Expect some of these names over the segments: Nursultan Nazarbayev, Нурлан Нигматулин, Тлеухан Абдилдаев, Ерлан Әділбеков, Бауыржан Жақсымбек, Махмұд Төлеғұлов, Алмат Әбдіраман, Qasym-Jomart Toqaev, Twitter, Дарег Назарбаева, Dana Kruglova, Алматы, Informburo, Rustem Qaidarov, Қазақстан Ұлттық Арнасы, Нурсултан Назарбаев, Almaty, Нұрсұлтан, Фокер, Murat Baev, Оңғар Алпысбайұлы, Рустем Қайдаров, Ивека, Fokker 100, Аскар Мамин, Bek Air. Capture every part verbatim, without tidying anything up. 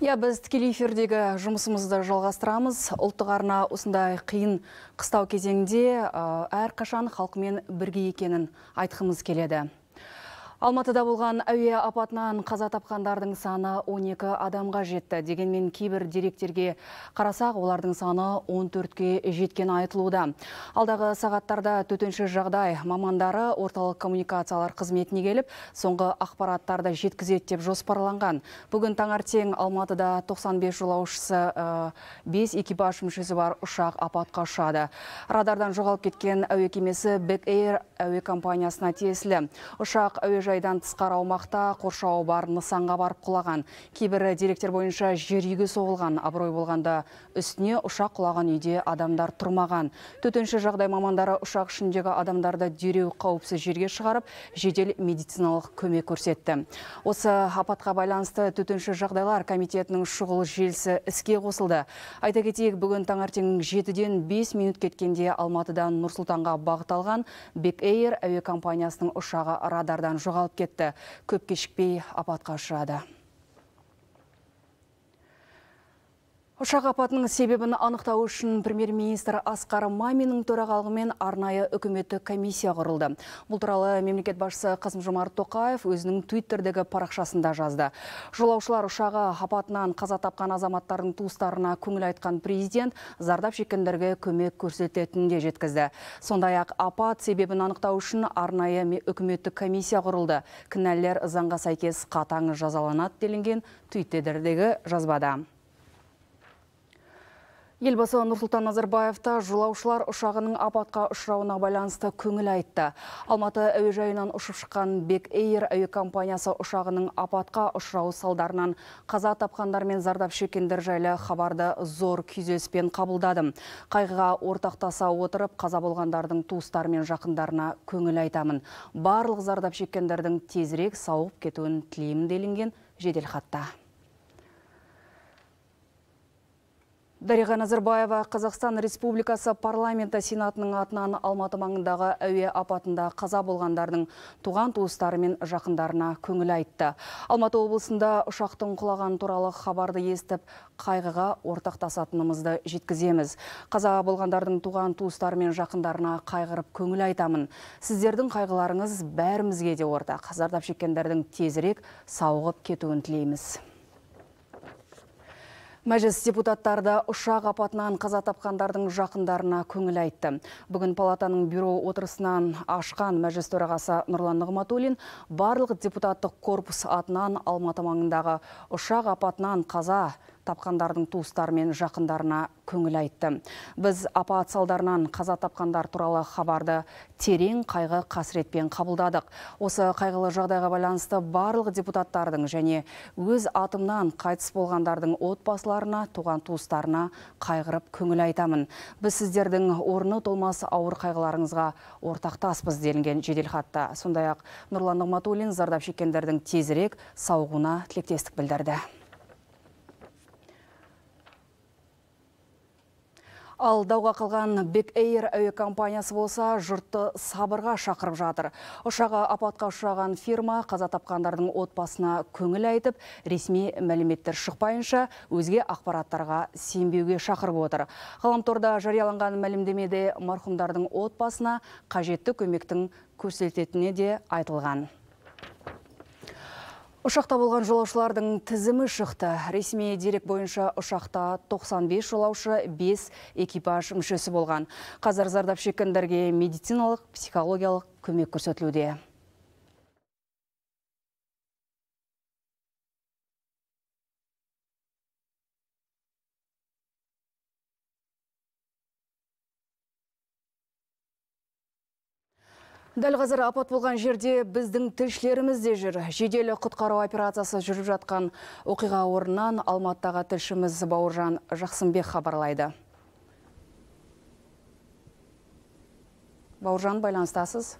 Я біз тікелей эфирдегі жұмысымызды жалғастырамыз. Ұлттық арна осындай қиын қыстау кезеңде әр қашан халқымен бірге екенін айтқымыз келеді. Алматыда болған әуе апатынан қаза тапқандардың саны он екі адамға жетті. Дегенмен кейбір деректерге қарасақ, олардың саны он төртке жеткен айтылуда. Алдағы сағаттарда төтенше жағдай мамандары орталық коммуникациялар қызметіне келіп, соңғы ақпараттарды жеткізеді деп жоспарланған. Бүгін таңертең Алматыда тоқсан бес жолаушысы, бес экипаж мүшесі бар ұшақ апатқа ұшады. Радардан жоғалып кеткен әуе кемесі Бек Air әуе компаниясына тиесілі. Ұшақ әуе жайдан тысқары аумақта қоршауы бар нысанға барып құлаған. Кейбірі деректер бойынша жерге соғылған. Абырой болғанда үстіне ұшақ құлаған үйде адамдар тұрмаған. Төтенше жағдай мамандары ұшақ ішіндегі адамдарды дереу қауіпсіз жерге шығарып, жедел медициналық көмек көрсетті. Осы апатқа байланысты төтенше жағдайлар комитетінің шұғыл желісі іске қосылды. Айта кетейік, бүгін таңертең жетіден бес минут кеткенде Алматыдан Нұрсұлтанға бағытталған Bek Air әуе компаниясының ұшағы радардан жоғалып кетті. Көп кешікпей апатқа ұшырады. Ұшақ апатының себебін анықтау үшін премьер-министр Аскар Маминнің төрағалығымен арнайы үкіметтік комиссия құрылды. Бұл туралы мемлекет басшысы Қасым-Жомарт Тоқаев өзінің Твиттердегі парақшасында жазды. Жолаушылар ұшағы апатынан қаза тапқан азаматтардың туыстарына көңіл айтқан президент зардап шеккендерге көмек көрсететінін де жеткізді. Сондай-ақ апат себебін анықтау үшін арнайы үкіметтік комиссия құрылды. Кінәлілер заңға сәйкес қатаң жазаланады делінген Твиттердегі жазбада. Елбасы Нурсултан Назарбаевта жолаушылар ұшағының апатқа ұшырауына байланысты көңіл айтты. Алматы әуежайынан ұшып шыққан Bek Air әуе компаниясы ұшағының апатқа ұшырауы салдарынан қаза тапқандар мен зардап шеккендер жайлы хабарды зор күйзеліспен қабылдадым. Қайғыға ортақтаса отырып, қаза болғандардың туыстары мен жақындарына көңіл айтамын. Барлық зардап шеккендердің тезірек сауығып кетуін тілеймін делінген жеделхатта. Дарег Назарбаева Қазақстан Республикасы парламенті сенатының атынан Алматы маңындағы әуе апатында қаза болғандардың туған-туыстары мен жақындарына көңіл айтты. Алматы облысында ұшақтың құлағаны туралы хабарды естіп, қайғыға ортақтасатынымызды жеткіземіз. Қаза болғандардың туған-туыстары мен жақындарына қайғырып көңіл айтамын. Сіздердің қайғыларыңыз бәрімізге де ортақ. Зардап шеккендердің тезірек сауығып кетуін тілейміз. Мәжіліс депутаттарды ұшақ апатынан қаза тапқандардың жақындарына көңіл айтты. Бүгін палатаның бюро отырысынан ашқан мәжіліс төрағасы Нурлан Нигматулин барлық депутаттық корпус атынан Алматы маңындағы ұшақ апатынан қаза тапқандардың туыстары мен жақындарына көңіл айтты. Біз апат салдарынан қаза тапқандар туралы хабарды терең қайғы қасіретпен қабылдадық. Осы қайғылы жағдайға байланысты барлық депутаттардың және өз атымнан қайтыс болғандардың отбасыларына, туған туыстарына қайғырып көңіл айтамын. Біз сіздердің орны толмас ауыр қайғыларыңызға ортақтаспыз делінген жеделхатта. Сондай-ақ Нурлан Нигматулин зардап шеккендердің тезірек сауығуына тілектестік білдірді. Ал дауға қалған Bek Air әуе компаниясы болса, жұртты сабырға шақырып жатыр. Ұшағы апатқа ұшыраған фирма қаза тапқандардың отбасына көңіл айтып, ресми мәліметтер шықпайынша өзге ақпараттарға сенбеуге шақырып отыр. Ғаламторда жарияланған мәлімдемеде марқұмдардың отбасына қажетті көмектің көрсететіне де айтылған. Ұшақта болған жолаушылардың тізімі шықты. Ресми дерек бойынша ұшақта тоқсан бес жолаушы, бес экипаж мүшесі болған. Қазір зардап шеккендерге медициналық, психологиялық көмек көрсетілуде. Дәл қазір апат болған жерде біздің тілшілеріміз де жүр. Жедел құтқару операциясы жүріп жатқан оқиға орнынан Алматыдағы тілшіміз Бауыржан Жақсымбек хабарлайды. Бауыржан, байланыстасыз?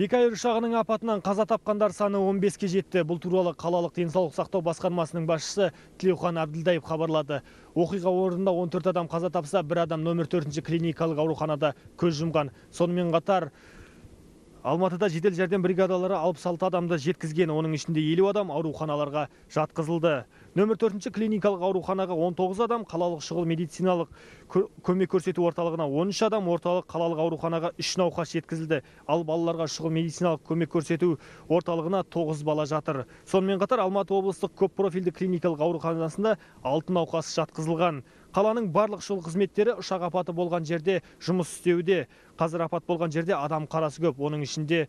Bek Air ұшағының апатынан қаза тапқандар саны он беске жетті. Бұл туралы қалалық денсаулық сақтау басқармасының басшысы Тлеухан Абдилдаев хабарлады. Оқиға орнында он төрт адам қаза тапса, бір адам нөмір төртінші клиникалық ауруханада көз жұмған. Сонымен қатар Алматыда жедел жәрдем бригадалары алпыс алты адамды жеткізген, оның ішінде елу адам ауруханаларға жатқызылды. Нөмір төртінші клиникалық ауруханаға он тоғыз адам, қалалық шұғыл медициналық көмек көрсету орталығына он үш адам, орталық қалалық ауруханаға үш науқас жеткізілді. Ал балаларға шұғыл медициналық көмек көрсету орталығына тоғыз бала жатыр. Сонымен қатар Алматы облыстық көп профильді клиникалық ауруханасында алты науқас жатқызылған. Қаланың барлық шұғыл қызметтері ұшақ апаты болған жерде жұмыс істеуде. Қазір апат болған жерде адам қарасы көп. Оның ішінде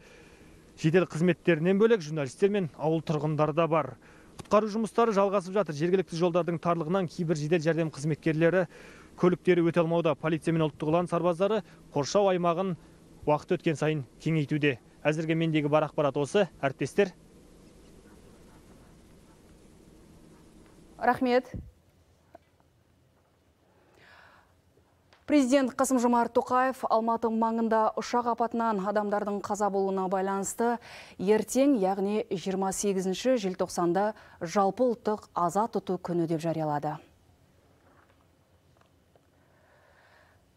жедел қызметтерінен бөлек журналистер мен ауыл тұрғындары да бар. Құтқару жұмыстары жалғасып жатыр. Жергілікті жолдардың тарлығынан кейбір жедел жәрдем қызметкерлері көліктері өте алмауда. Полиция мен ұлттық ұлан сарбаздары қоршау аймағын уақыт өткен сайын кеңейтуде. Әзірге мендегі бар ақпарат осы. Әріптестер. Рахмет. Президент Қасым-Жомарт Тоқаев Алматы маңында ұшақ апатынан адамдардың қаза болуына байланысты ертең, яғни жиырма сегізінші желтоқсанда жалпы ұлттық аза тұту күні деп жариялады.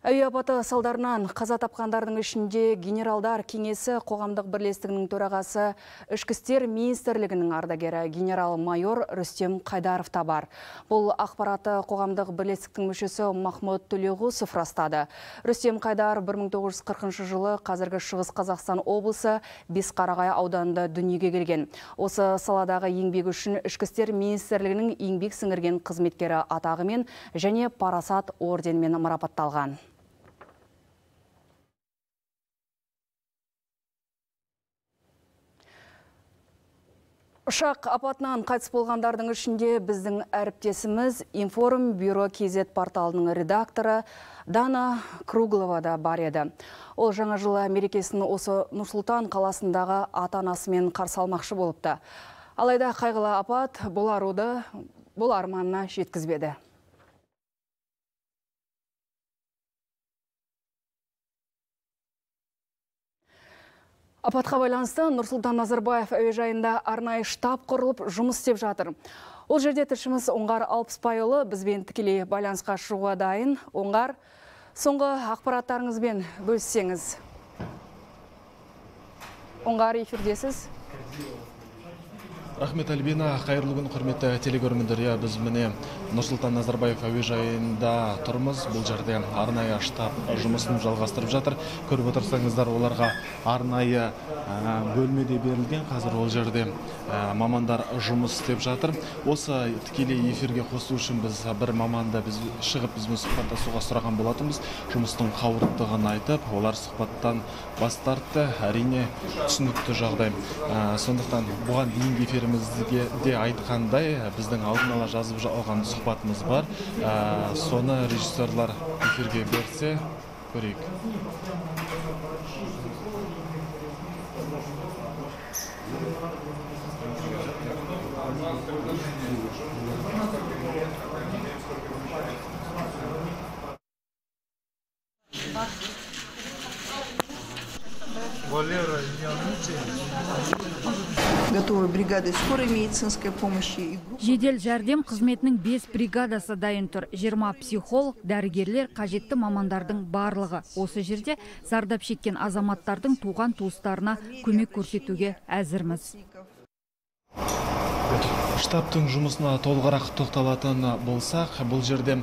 Әуе апаты салдарынан қаза тапқандардың ішінде генералдар кеңесі қоғамдық бірлестігінің төрағасы, ішкі істер министрлігінің ардагері генерал-майор Рустем Қайдаров та бар. Бұл ақпараты қоғамдық бірлестіктің мүшесі Махмұд Төлеғұлов растады. Рустем Қайдаров бір мың тоғыз жүз қырқыншы жылы қазіргі Шығыс Қазақстан облысы Бесқарағай ауданында дүниеге келген. Осы саладағы еңбегі үшін ішкі істер министрлігінің еңбек сіңірген қызметкері атағымен және парасат орденмен марапатталған. Ұшақ апатынан қайтыс болғандардың ішінде біздің әріптесіміз Информбюро кей зет порталының редакторы Дана Круглова да бар еді. Ол жаңа жылы мерекесін осы Нұрсұлтан қаласындағы ата-анасымен қарсы алмақшы болыпты. Алайда қайғылы апат бұл аруды, бұл арманына жеткізбеді. Апатқа байланысты Нурсултан Назарбаев әуежайында арнайы штаб құрылып жұмыс істеп жатыр. Ол жерде тілшіміз Оңғар Алпысбайұлы бізбен тікелей байланысқа шығуға дайын. Оңғар, соңғы ақпараттарыңызбен бөліссеңіз. Оңғар, эфирдесіз. Рахмет Альбина, қайырлы күн, құрметті телегөрмендер. Біз міне Нұрсұлтан Назарбаев әуежайында тұрмыз. Бұл жерде арнайы штаб жұмысын жалғастырып жатыр. Көріп отырсаңыздар, оларға арнайы бөлмеде берілген. Қазір ол жерде мамандар жұмыс істеп жатыр. Осы тікелей эфирге қосу үшін біз бір маманда біз шығып бізбен сұхбаттасуға сұраған болатынбыз. Жұмыстың қауырттығын айтып, олар сұхбаттан бас тартты. Әрине түсінікті жағдай. Сондықтан бұған дейінгі эфир бізге де айтқандай біздің алдын ала жазып алған сұхбатымыз бар. Соны режиссерлар эфирге берсе, көрейік. Валера, готовы бригады скорой медицинской помощи. Жедел жәрдем қызметінің бес бригадасы дайын тұр. жиырма психолог, дәрігерлер, қажетті мамандардың барлығы. Осы жерде зардап шеккен азаматтардың туған туыстарына көмек көрсетуге әзірміз. Штабтың жұмысына толғарақ тоқталатын болсақ, бұл жерде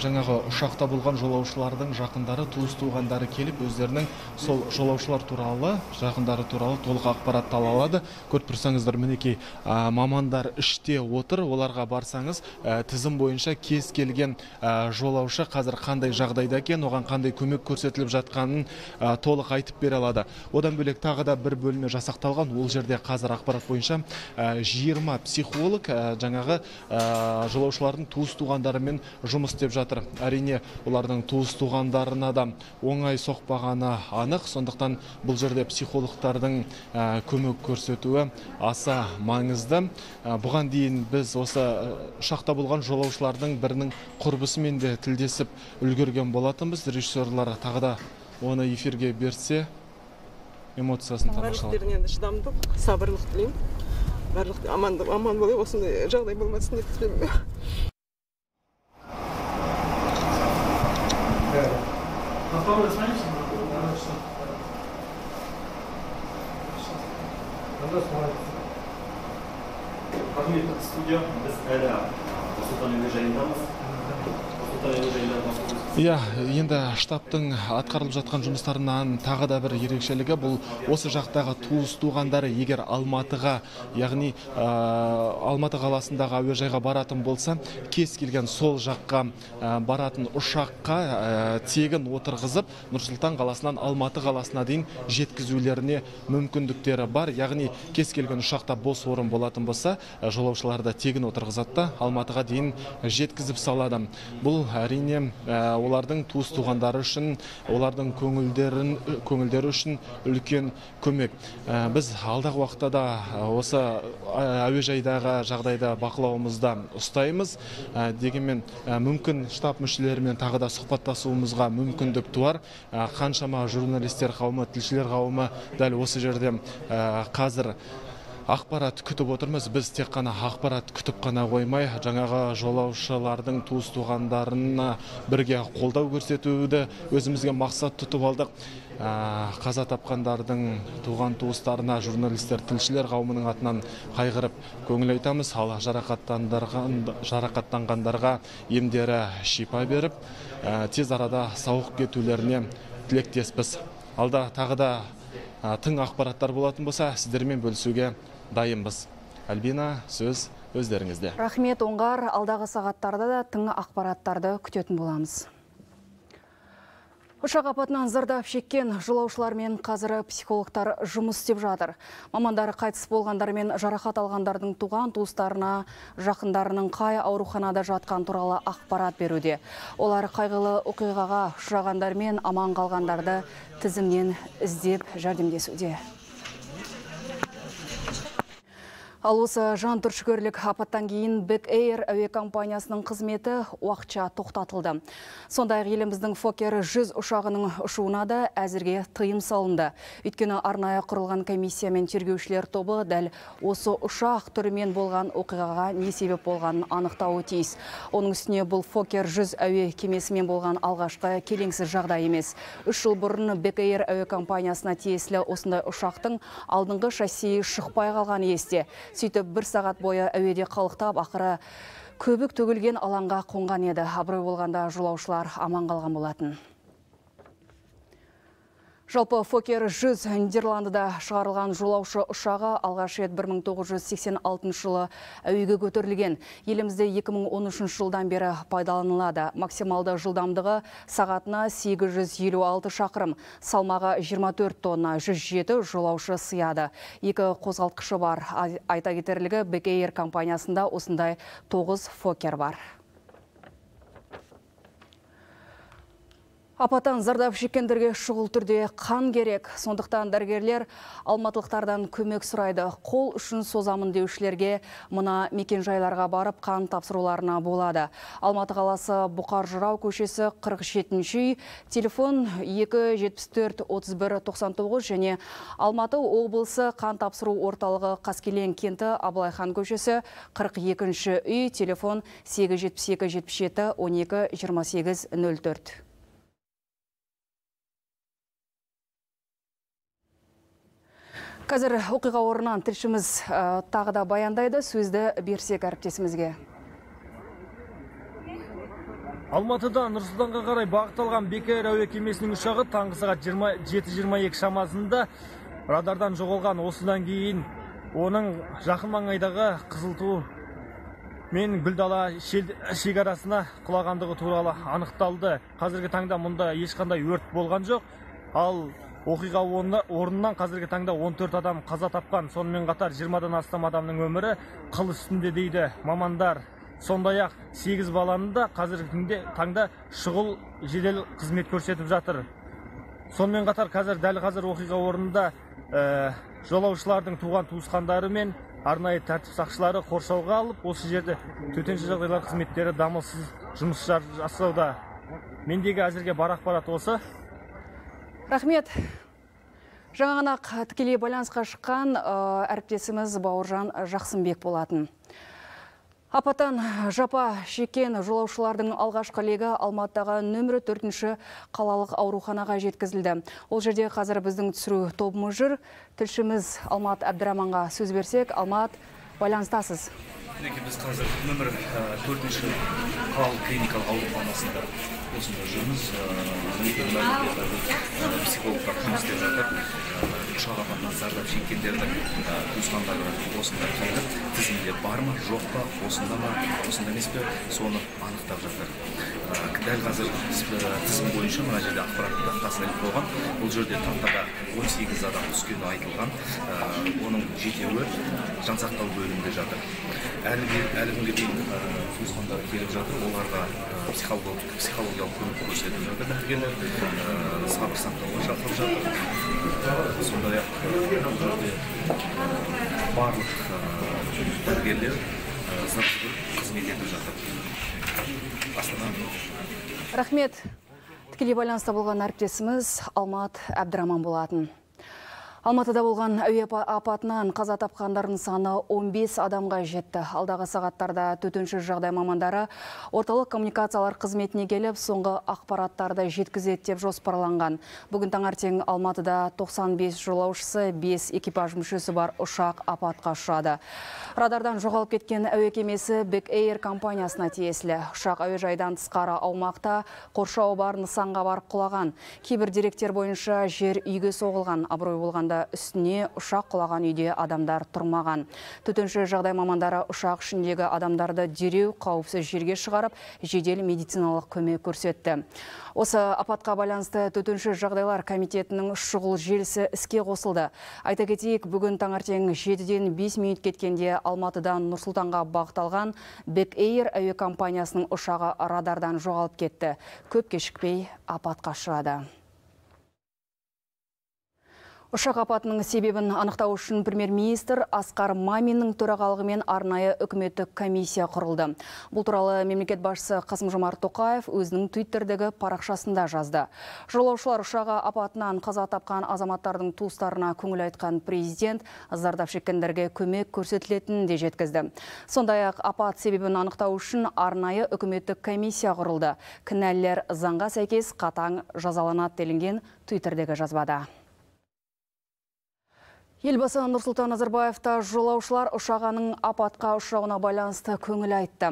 жаңағы ұшақта болған жолаушылардың жақындары, туыс-туғандары келіп, өздерінің сол жолаушылар туралы, жақындары туралы толық ақпарат ала алады. Көріп тұрсаңыздар, мінекей мамандар іште отыр, оларға барсаңыз, тізім бойынша кез келген жолаушы қазір қандай жағдайда екен, оған қандай көмек көрсетіліп жатқанын толық айтып бере алады. Одан бөлек тағы да бір бөлме жасақталған, ол жерде қазір ақпарат бойынша жиырма психолог жаңағы жолаушылардың туыс-туғандарымен жұмыс істеп жатыр. Әрине, олардың туыс-туғандарына да оңай соқпағаны анық, сондықтан бұл жерде психологтардың көмек көрсетуі аса маңызды. Бұған дейін біз осы ұшақта болған жолаушылардың бірінің құрбысымен де тілдесіп үлгерген болатынбыз. Режиссерлар тағы да оны эфирге берсе, эмоциясын тамашалады. Барлық аман болай, осындай жағдай болмасын деп тілеймін. Hazırlıklı stüdyo bizda Nursultan Nazarbayevimiz. Иә, енді штабтың атқарылып жатқан жұмыстарынан тағы да бір ерекшелігі бұл осы жақтағы туыс-туғандары егер Алматыға, яғни Алматы қаласындағы әуежайға баратын болса, кез келген сол жаққа баратын ұшаққа тегін отырғызып, Нұрсұлтан қаласынан Алматы қаласына дейін жеткізулеріне мүмкіндіктері бар. Яғни кез келген ұшақта бос орын болатын болса, жолаушыларды тегін отырғызатта Алматыға дейін жеткізіп салады. Бұл әрине олардың туыс-туғандары үшін, олардың көңілдері үшін үлкен көмек. Біз алдағы уақытта да осы әуежайдағы жағдайда бақылауымызда ұстаймыз. Дегенмен мүмкін штаб мүшелерімен тағы да сұхбаттасуымызға мүмкіндік туар. Қаншама журналистер қауымы, тілшілер қауымы дәл осы жерде қазір ақпарат күтіп отырмыз. Біз тек қана ақпарат күтіп қана қоймай, жаңағы жолаушылардың туыс-туғандарына бірге қолдау көрсетуді өзімізге мақсат тұтып алдық. Қаза тапқандардың туған-туыстарына журналистер, тілшілер қауымының атынан қайғырып көңіл айтамыз. Ал жарақаттанғандарға емдері шипа беріп, тез арада сауығып кетулеріне тілектеспіз. Алда тағы да тың ақпараттар болатын болса, сіздермен бөлісуге дайынбыз. Альбина, сөз өздеріңізде. Рахмет, Оңғар. Алдағы сағаттарда да тың ақпараттарды күтетін боламыз. Ұшақ апатынан зардап шеккен жолаушылармен қазір психологтар жұмыс істеп жатыр. Мамандар қайтыс болғандар мен жарақат алғандардың туған-туыстарына, жақындарының қай ауруханада жатқан туралы ақпарат беруде. Олар қайғылы оқиғаға ұшырағандар мен аман қалғандарды тізімнен іздеп жәрдемдесуде. Ал осы жантүршігерлік апаттан кейін Бек Air әуе компаниясының қызметі уақытша тоқтатылды. Сондай-ақ еліміздің Fokker жүз ұшағының ұшуына да әзірге тыйым салынды. Өйткені арнайы құрылған комиссия мен тергеушілер тобы дәл осы ұшақ түрімен болған оқиғаға не себеп болғанын анықтауы тиіс. Оның үстіне бұл Fokker жүз әуе кемесімен болған алғашқы келеңсіз жағдай емес. Үш жыл бұрын Бек Air әуе компаниясына тиесілі осындай ұшақтың алдыңғы шассиі шықпай қалған есте. Сөйтіп бір сағат бойы әуеде қалықтап, ақыры көбік төгілген алаңға қонған еді. Абырой болғанда жолаушылар аман қалған болатын. Жалпы Fokker жүз Нидерландыда шығарылған жолаушы ұшағы алғаш рет бір мың тоғыз жүз сексен алтыншы жылы әуеге көтерілген. Елімізде екі мың он үшінші жылдан бері пайдаланылады. Максималды жылдамдығы сағатына сегіз жүз елу алты шақырым, салмағы жиырма төрт тонна, жүз жеті жолаушы сыяды. Екі қозғалтқышы бар. Айта кетерлігі Bek Air компаниясында осындай тоғыз Fokker бар. Апаттан зардап шеккендерге шұғыл түрде қан керек. Сондықтан дәрігерлер алматылықтардан көмек сұрайды. Қол ұшын созамын деушілерге мына мекенжайларға барып қан тапсыруларына болады. Алматы қаласы Бұқар Жырау көшесі қырық жетінші, телефон екі жетпіс төрт отыз бір тоқсан тоғыз және Алматы облысы қан тапсыру орталығы Қаскелең кенті Абылайхан көшесі қырық екінші үй, телефон сегіз жетпіс екі жетпіс жеті он екі жиырма сегіз нөл төрт. Қазір оқиға орнынан тілшіміз тағы да баяндайды, сөзді берсек әріптесімізге. Алматыда Нұрсұлтанға қарай бағытталған Bek Air әуе кемесінің ұшағы таңғы сағат жеті жиырма екі шамасында радардан жоғалған. Осыдан кейін оның жақын маңайдағы Қызылту мен Гүлдала шекарасына құлағандығы туралы анықталды. Қазіргі таңда мұнда ешқандай өрт болған жоқ. Ал оқиға орнынан қазіргі таңда он төрт адам қаза тапқан, сонымен қатар жиырмадан астам адамның өмірі қыл үстінде дейді мамандар. Сондай-ақ сегіз баланы да қазіргі таңда шұғыл жедел қызмет көрсетіп жатыр. Сонымен қатар қазір дәл қазір оқиға орнында ә, жолаушылардың туған-туысқандары мен арнайы тәртіп сақшылары қоршауға алып, осы жерде төтенше жағдайлар қызметтері дамылсыз жұмыс жасауда. Мендегі әзірге бар ақпарат осы. Рахмет. Жаңа ғана тікелей байланысқа шыққан әріптесіміз Бауыржан Жақсымбек болатын. Апаттан жапа шеккен жолаушылардың алғашқы легі Алматыдағы нөмірі төртінші қалалық ауруханаға жеткізілді. Ол жерде қазір біздің түсіру тобымыз жүр. Тілшіміз Алмат Әбдіраманға сөз берсек. Алмат, байланыстасыз? Біз қазір нөмір төртінші қалалық клиникалық ауруханасында осында жүрміз. Психологтар жұмыс істеп жатыр. Ұшақ апатынан зардап шеккендердің туысқандары осында келіп, тізімде бар ма, жоқ па, осында ма, осында емес пе, соны анықтап жатыр. Дәл қазір тізім бойынша мына жерде ақпараттан тасталып қойған. Бұл жерде тақтада он сегіз адам түскені айтылған. Оның жетеуі жансақтау бөлімінде жатыр. Әлі күнге дейін туысқандар келіп жатыр, оларға психологиялық көмек көрсетіп жатыр, дәрігерлер сабыр сақтауға шақырып жатыр. Сондай-ақ бұл жерде барлық дәрігерлер заңсыз қызмет етіп жатыр. Астанаға рахмет. Тікелей байланыста болған әріптесіміз Алмат Әбдіраман болатын. Алматыда болған әуе апатынан қаза тапқандардың саны он бес адамға жетті. Алдағы сағаттарда төтенше жағдай мамандары орталық коммуникациялар қызметіне келіп, соңғы ақпараттарды жеткізеді деп жоспарланған. Бүгін таңертең Алматыда тоқсан бес жолаушысы, бес экипаж мүшесі бар ұшақ апатқа ұшырады. Радардан жоғалып кеткен әуе кемесі Бек Air компаниясына тиесілі. Ұшақ әуежайдан тысқары аумақта қоршауы бар нысанға барып құлаған. Кейбір деректер бойынша жер үйге соғылған, абырой болғанда үстіне ұшақ құлаған үйде адамдар тұрмаған. Төтенше жағдай мамандары ұшақ ішіндегі адамдарды дереу қауіпсіз жерге шығарып, жедел медициналық көмек көрсетті. Осы апатқа байланысты төтенше жағдайлар комитетінің шұғыл желісі іске қосылды. Айта кетейік, бүгін таңертең жетіден бес минут кеткенде Алматыдан Нұрсұлтанға бағытталған Bek Air әуе компаниясының ұшағы радардан жоғалып кетті. Көп кешікпей апатқа ұшырады. Ұшақ апатының себебін анықтау үшін премьер-министр Аскар Маминнің төрағалығымен арнайы үкіметтік комиссия құрылды. Бұл туралы мемлекет басшысы Қасым-Жомарт Тоқаев өзінің Твиттердегі парақшасында жазды. Жолаушылар ұшағы апатынан қаза тапқан азаматтардың туыстарына көңіл айтқан президент зардап шеккендерге көмек көрсетілетінін де жеткізді. Сондай-ақ апат себебін анықтау үшін арнайы үкіметтік комиссия құрылды. Кінәлілер заңға сәйкес қатаң жазаланады делінген Твиттердегі жазбада. Елбасы Нурсултан Назарбаев та жолаушылар ұшағының апатқа ұшырауына байланысты көңіл айтты.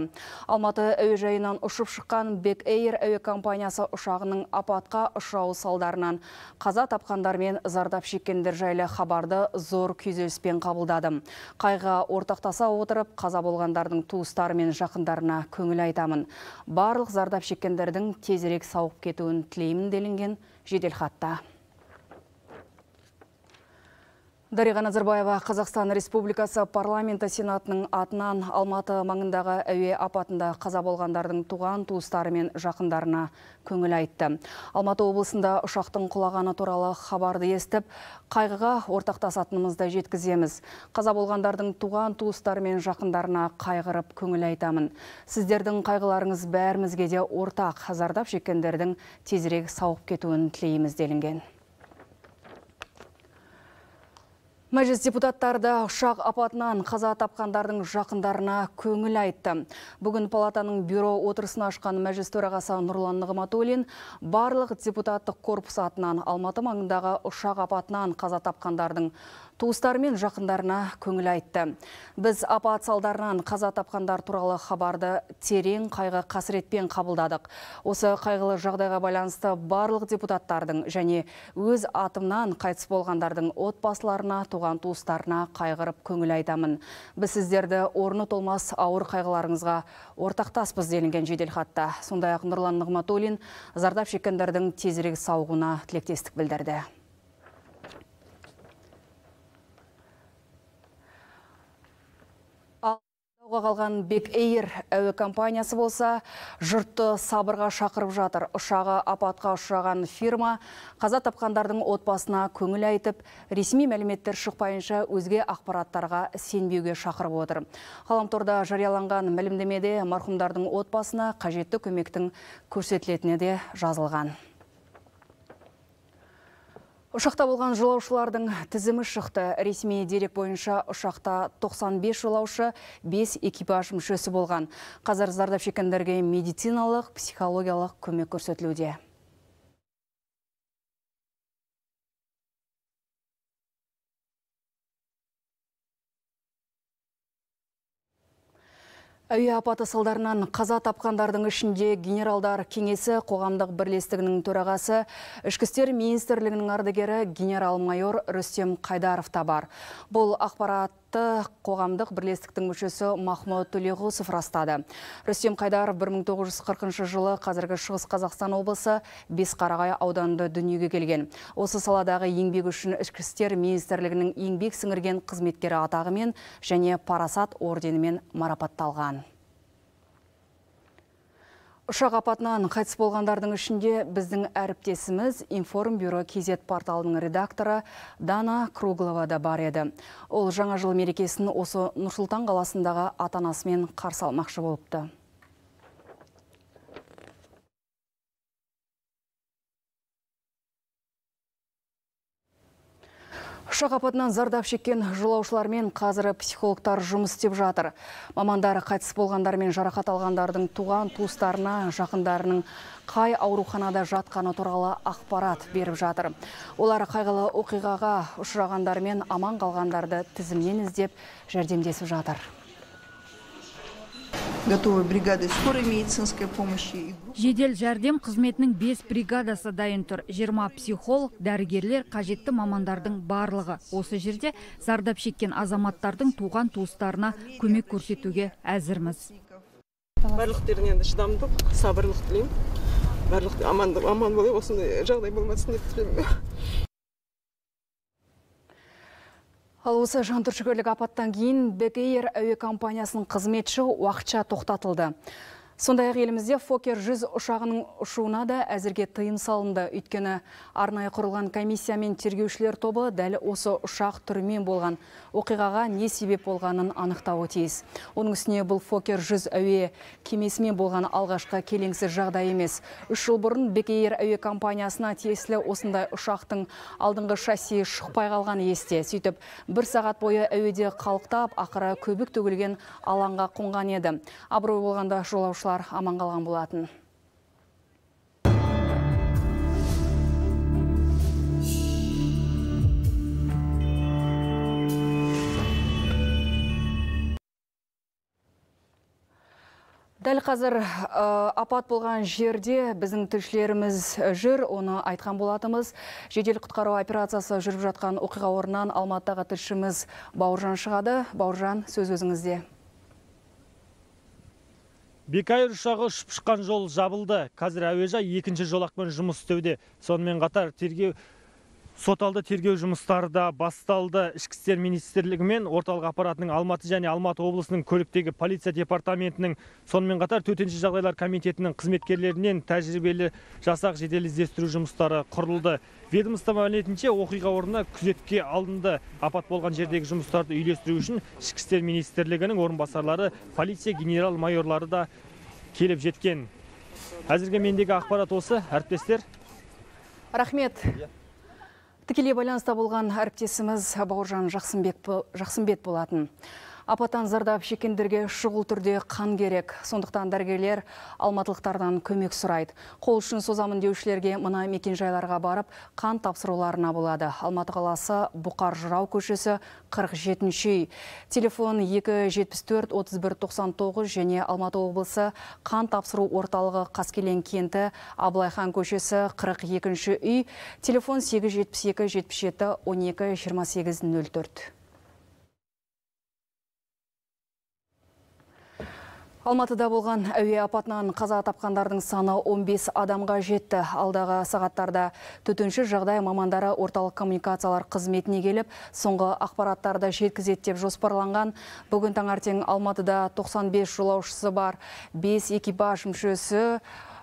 Алматы әуежайынан ұшып шыққан Bek Air әуе компаниясы ұшағының апатқа ұшырауы салдарынан қаза тапқандар мен зардап шеккендер жайлы хабарды зор күйзеліспен қабылдадым. Қайғыға ортақтаса отырып, қаза болғандардың туыстары мен жақындарына көңіл айтамын. Барлық зардап шеккендердің тезірек сауығып кетуін тілеймін делінген жеделхатта. Дарег Назарбаева Қазақстан Республикасы парламенті сенатының атынан Алматы маңындағы әуе апатында қаза болғандардың туған туыстары мен жақындарына көңіл айтты. Алматы облысында ұшақтың құлағаны туралы хабарды естіп, қайғыға ортақтасатынымызды жеткіземіз. Қаза болғандардың туған туыстары мен жақындарына қайғырып көңіл айтамын. Сіздердің қайғыларыңыз бәрімізге де ортақ, зардап шеккендердің тезірек сауығып кетуін тілейміз делінген. Мәжіліс депутаттарды ұшақ апатынан қаза тапқандардың жақындарына көңіл айтты. Бүгін палатаның бюро отырысын ашқан мәжіліс төрағасы Нурlan Нигматулин барлық депутаттық корпус атынан Алматы маңындағы ұшақ апатынан қаза тапқандардың туыстары мен жақындарына көңіл айтты. Біз апат салдарынан қаза тапқандар туралы хабарды терең қайғы қасіретпен қабылдадық. Осы қайғылы жағдайға байланысты барлық депутаттардың және өз атымнан қайтыс болғандардың отбасыларына, туған туыстарына қайғырып көңіл айтамын. Біз сіздерді орны толмас ауыр қайғыларыңызға ортақтаспыз делінген жеделхатта. Сондай-ақ Нурлан Нығматулин зардап шеккендердің тезірек сауығуына тілектестік білдірді. Қалған Bek Air әуе компаниясы болса, жұртты сабырға шақырып жатыр. Ұшағы апатқа ұшыраған фирма қаза тапқандардың отбасына көңіл айтып, ресми мәліметтер шықпайынша өзге ақпараттарға сенбеуге шақырып отыр. Ғаламторда жарияланған мәлімдемеде марқұмдардың отбасына қажетті көмектің көрсетілетіне де жазылған. Ұшақта болған жолаушылардың тізімі шықты. Ресми дерек бойынша ұшақта тоқсан бес жолаушы, бес экипаж мүшесі болған. Қазір зардап шеккендерге медициналық, психологиялық көмек көрсетілуде. Әуе апаты салдарынан қаза тапқандардың ішінде генералдар кеңесі қоғамдық бірлестігінің төрағасы, ішкі істер министрлігінің ардагері генерал-майор Рүстем Қайдаров та бар. Бұл ақпаратты қоғамдық бірлестіктің мүшесі Махмұд Төлеғұлов растады. Рүстем Қайдаров бір мың тоғыз жүз қырқыншы жылы қазіргі Шығыс Қазақстан облысы Бесқарағай ауданында дүниеге келген. Осы саладағы еңбек үшін ішкі істер министрлігінің еңбек сіңірген қызметкері атағымен және парасат орденімен марапатталған. Ұшақ апатынан қайтыс болғандардың ішінде біздің әріптесіміз Informburo кей зет порталының редакторы Дана Круглова да бар еді. Ол жаңа жыл мерекесін осы Нұрсұлтан қаласындағы ата-анасымен қарсы алмақшы болыпты. Ұшақ апатынан зардап шеккен жолаушылармен қазір психологтар жұмыс істеп жатыр. Мамандары қайтыс болғандар мен жарақат алғандардың туған туыстарына, жақындарының қай ауруханада жатқаны туралы ақпарат беріп жатыр. Олар қайғылы оқиғаға ұшырағандар мен аман қалғандарды тізімнен іздеп жәрдемдесіп жатыр. Готовы бригады скорой медицинской помощи. Жедел жәрдем қызметінің бес бригадасы дайын тұр. жиырма психолог, дәрігерлер, қажетті мамандардың барлығы. Осы жерде зардап шеккен азаматтардың туған туыстарына көмек көрсетуге әзірміз. Барлықтарына енді шыдамдық, сабырлық тілеймін. Барлық аман болайын, осындай жағдай болмасын деп тілеймін. Ал осы жантүршігерлік апаттан кейін Бек Air әуе компаниясының қызметші уақытша тоқтатылды. Сондай-ақ елімізде Fokker жүз ұшағының ұшуына да әзірге тыйым салынды. Өйткені арнайы құрылған комиссия мен тергеушілер тобы дәл осы ұшақ түрімен болған оқиғаға не себеп болғанын анықтауы тиіс. Оның үстіне бұл Fokker жүз әуе кемесімен болған алғашқы келеңсіз жағдай емес. Үш жыл бұрын Бек Air әуе компаниясына тиесілі осындай ұшақтың алдыңғы шасси шықпай қалған есте. Сөйтіп бір сағат бойы әуеде қалықтап, ақыры көбік төгілген алаңға қонған еді. Абырой болғанда жолаушылар аман қалған болатын. Дәл қазір апат болған жерде біздің тілшілеріміз жүр, оны айтқан болатымыз. Жедел құтқару операциясы жүріп жатқан оқиға орнынан Алматыдағы тілшіміз Бауыржан шығады. Бауыржан, сөз өзіңізде. Бек Air ұшағы ұшып шыққан жол жабылды. Қазір әуежай екінші жолақпен жұмыс істеуде. Сонымен қатар тергеу соталды тергеу жұмыстары да басталды. Ішкі істер министрлігі мен орталық аппаратының Алматы және Алматы облысының көліктегі полиция департаментінің, сонымен қатар төтенше жағдайлар комитетінің қызметкерлерінен тәжірибелі жасақ жедел іздестіру жұмыстары құрылды. Ведомство мәліметінше оқиға орнына күзетке алынды. Апат болған жердегі жұмыстарды үйлестіру үшін ішкі істер министрлігінің орынбасарлары, полиция генерал-майорлары да келіп жеткен. Әзірге мендегі ақпарат осы, әріптестер. Рахмет. Тікелей байланыста болған әріптесіміз Бауыржан Жақсымбек болатын. Апаттан зардап шеккендерге шұғыл түрде қан керек. Сондықтан дәрігерлер алматылықтардан көмек сұрайды. Қол ұшын созамын деушілерге мына мекенжайларға барып, қан тапсыруларына болады. Алматы қаласы Бұқар Жырау көшесі қырық жетінші. Телефон екі жеті төрт отыз бір тоқсан тоғыз және Алматы облысы қан тапсыру орталығы Қаскелең кенті Абылайхан көшесі қырық екінші үй. Телефон сегіз жеті екі жеті жеті он екі жиырма сегіз нөл төрт. Алматыда болған әуе апатынан қаза тапқандардың саны он бес адамға жетті. Алдағы сағаттарда төтенше жағдай мамандары орталық коммуникациялар қызметіне келіп, соңғы ақпараттарды жеткізеді деп жоспарланған. Бүгін таңертең Алматыда тоқсан бес жолаушысы бар, бес экипаж мүшесі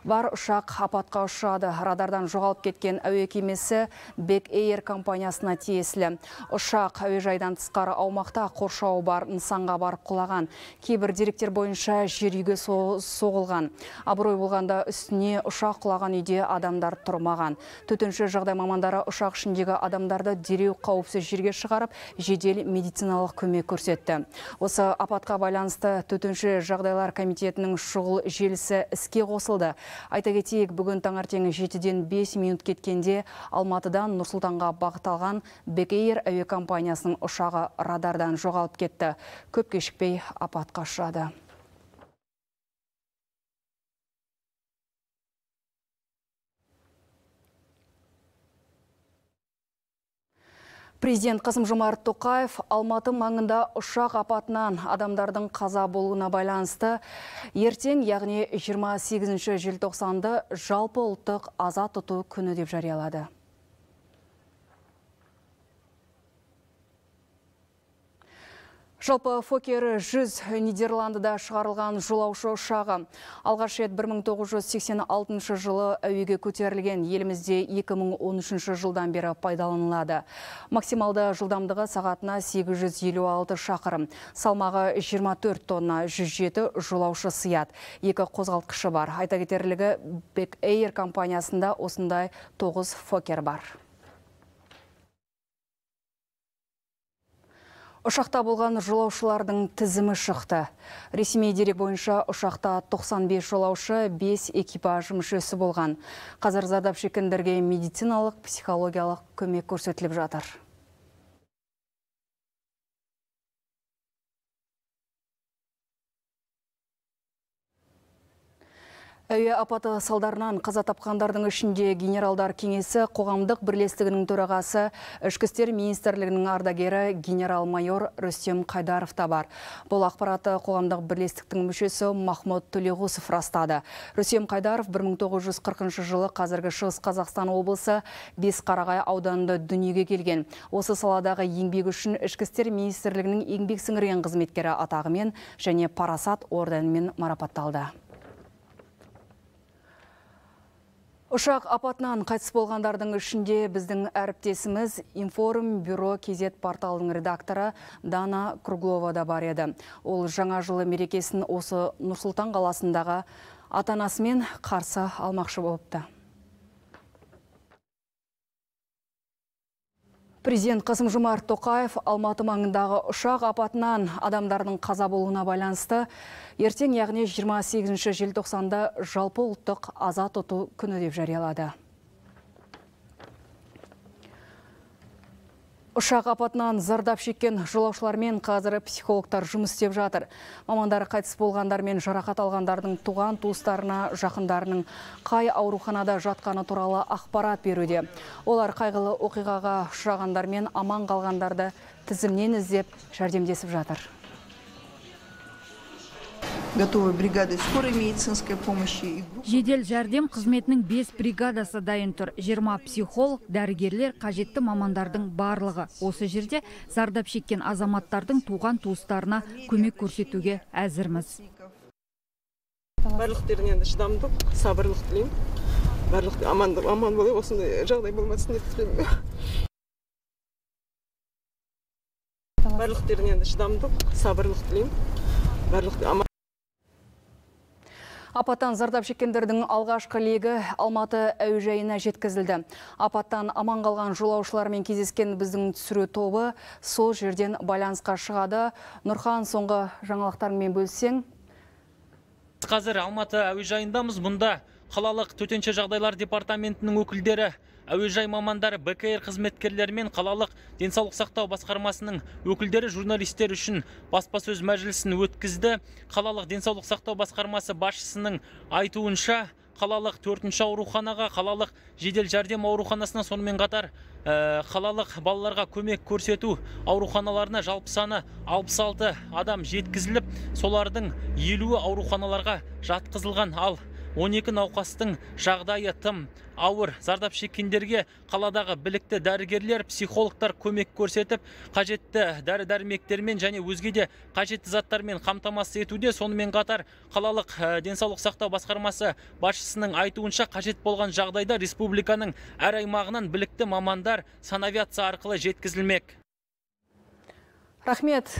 бар ұшақ апатқа ұшады. Радардан жоғалып кеткен әуе кемесі Бек Air компаниясына тиесілі. Ұшақ әуежайдан тысқары аумақта қоршауы бар нысанға барып құлаған. Кейбір деректер бойынша жер үйге соғылған. Абырой болғанда үстіне ұшақ құлаған үйде адамдар тұрмаған. Төтенше жағдай мамандары ұшақ ішіндегі адамдарды дереу қауіпсіз жерге шығарып, жедел медициналық көмек көрсетті. Осы апатқа байланысты төтенше жағдайлар комитетінің шұғыл желісі іске қосылды. Айта кетейік, бүгін таңертең жетіден бес минут кеткенде Алматыдан Нұрсұлтанға бағытталған Бек Air әуе компаниясының ұшағы радардан жоғалып кетті. Көп кешікпей апатқа ұшырады. Президент Қасым-Жомарт Тоқаев Алматы маңында ұшақ апатынан адамдардың қаза болуына байланысты ертең, яғни жиырма сегізінші желтоқсанды жалпы ұлттық аза тұту күні деп жариялады. Жалпы Фокер жүз Нидерландыда шығарылған жолаушы ұшағы алғаш рет бір мың тоғыз жүз сексен алтыншы жылы әуеге көтерілген, елімізде екі мың он үшінші жылдан бері пайдаланылады. Максималды жылдамдығы сағатына сегіз жүз елу алты шақырым, салмағы жиырма төрт тонна, жүз жеті жолаушы сыяды. Екі қозғалтқышы бар. Айта кетерлігі, Бек Air компаниясында осындай тоғыз Фокер бар. Ұшақта болған жолаушылардың тізімі шықты. Ресми дерек бойынша ұшақта тоқсан бес жолаушы, бес экипаж мүшесі болған. Қазір зардап шеккендерге медициналық, психологиялық көмек көрсетіліп жатыр. Әуе апаты салдарынан қаза тапқандардың ішінде генералдар кеңесі, қоғамдық бірлестігінің төрағасы, ішкі істер министрлігінің ардагері генерал-майор Рустем Қайдаров та бар. Бұл ақпаратты қоғамдық бірлестіктің мүшесі Махмұт Төлеғұсов растады. Рустем Қайдаров бір мың тоғыз жүз қырқыншы жылы қазіргі Шығыс Қазақстан облысы Бесқарағай ауданында дүниеге келген. Осы саладағы еңбегі үшін ішкі істер министрлігінің еңбек сіңірген қызметкері атағымен және парасат орденімен марапатталды. Ұшақ апатынан қайтыс болғандардың ішінде біздің әріптесіміз Информбюро кезет порталының редакторы Дана Круглова да бар еді. Ол жаңа жылы мерекесін осы Нұрсұлтан қаласындағы ата-анасымен қарсы алмақшы болыпты. Президент Қасым-Жомарт Тоқаев Алматы маңындағы ұшақ апатынан адамдардың қаза болуына байланысты ертең, яғни жиырма сегізінші желтоқсанда жалпы ұлттық аза тұту күні деп жариялады. Ұшақ апатынан зардап шеккен жолаушылармен қазір психологтар жұмыс істеп жатыр. Мамандар қайтыс болғандар мен жарақат алғандардың туған туыстарына, жақындарының қай ауруханада жатқаны туралы ақпарат беруде. Олар қайғылы оқиғаға ұшырағандар мен аман қалғандарды тізімнен іздеп жәрдемдесіп жатыр. Жедел жәрдем қызметінің бес бригадасы дайын тұр. жиырма психолог, дәрігерлер, қажетті мамандардың барлығы. Осы жерде зардап шеккен азаматтардың туған туыстарына көмек көрсетуге әзірміз. Барлықтарын енді шыдамдық, сабырлық тілеймін. Барлық аман болай, осындай жағдай болмасын деп тілеймін. Барлықтарын енді шыдамдық, сабырлық тілеймін. Апаттан зардап шеккендердің алғашқы легі Алматы әуежайына жеткізілді. Апаттан аман қалған жолаушылармен кездескен біздің түсіру тобы сол жерден байланысқа шығады. Нұрхан, соңғы жаңалықтармен бөлсең. Қазір Алматы әуежайындамыз. Бұнда қалалық төтенше жағдайлар департаментінің өкілдері, әуежай мамандары, Бек Air қызметкерлері мен қалалық денсаулық сақтау басқармасының өкілдері журналистер үшін баспасөз мәжілісін өткізді. Қалалық денсаулық сақтау басқармасы басшысының айтуынша, қалалық төртінші ауруханаға, қалалық жедел жәрдем ауруханасына, сонымен қатар қалалық балаларға көмек көрсету ауруханаларына жалпы саны алпыс алты адам жеткізіліп, солардың елуі ауруханаларға жатқызылған, ал он екі науқастың жағдайы тым ауыр. Зардап шеккендерге қаладағы білікті дәрігерлер, психологтар көмек көрсетіп, қажетті дәрі-дәрмектермен және өзге де қажетті заттармен қамтамасыз етуде. Сонымен қатар қалалық денсаулық сақтау басқармасы басшысының айтуынша, қажет болған жағдайда республиканың әр аймағынан білікті мамандар санавиация арқылы жеткізілмек. Рахмет.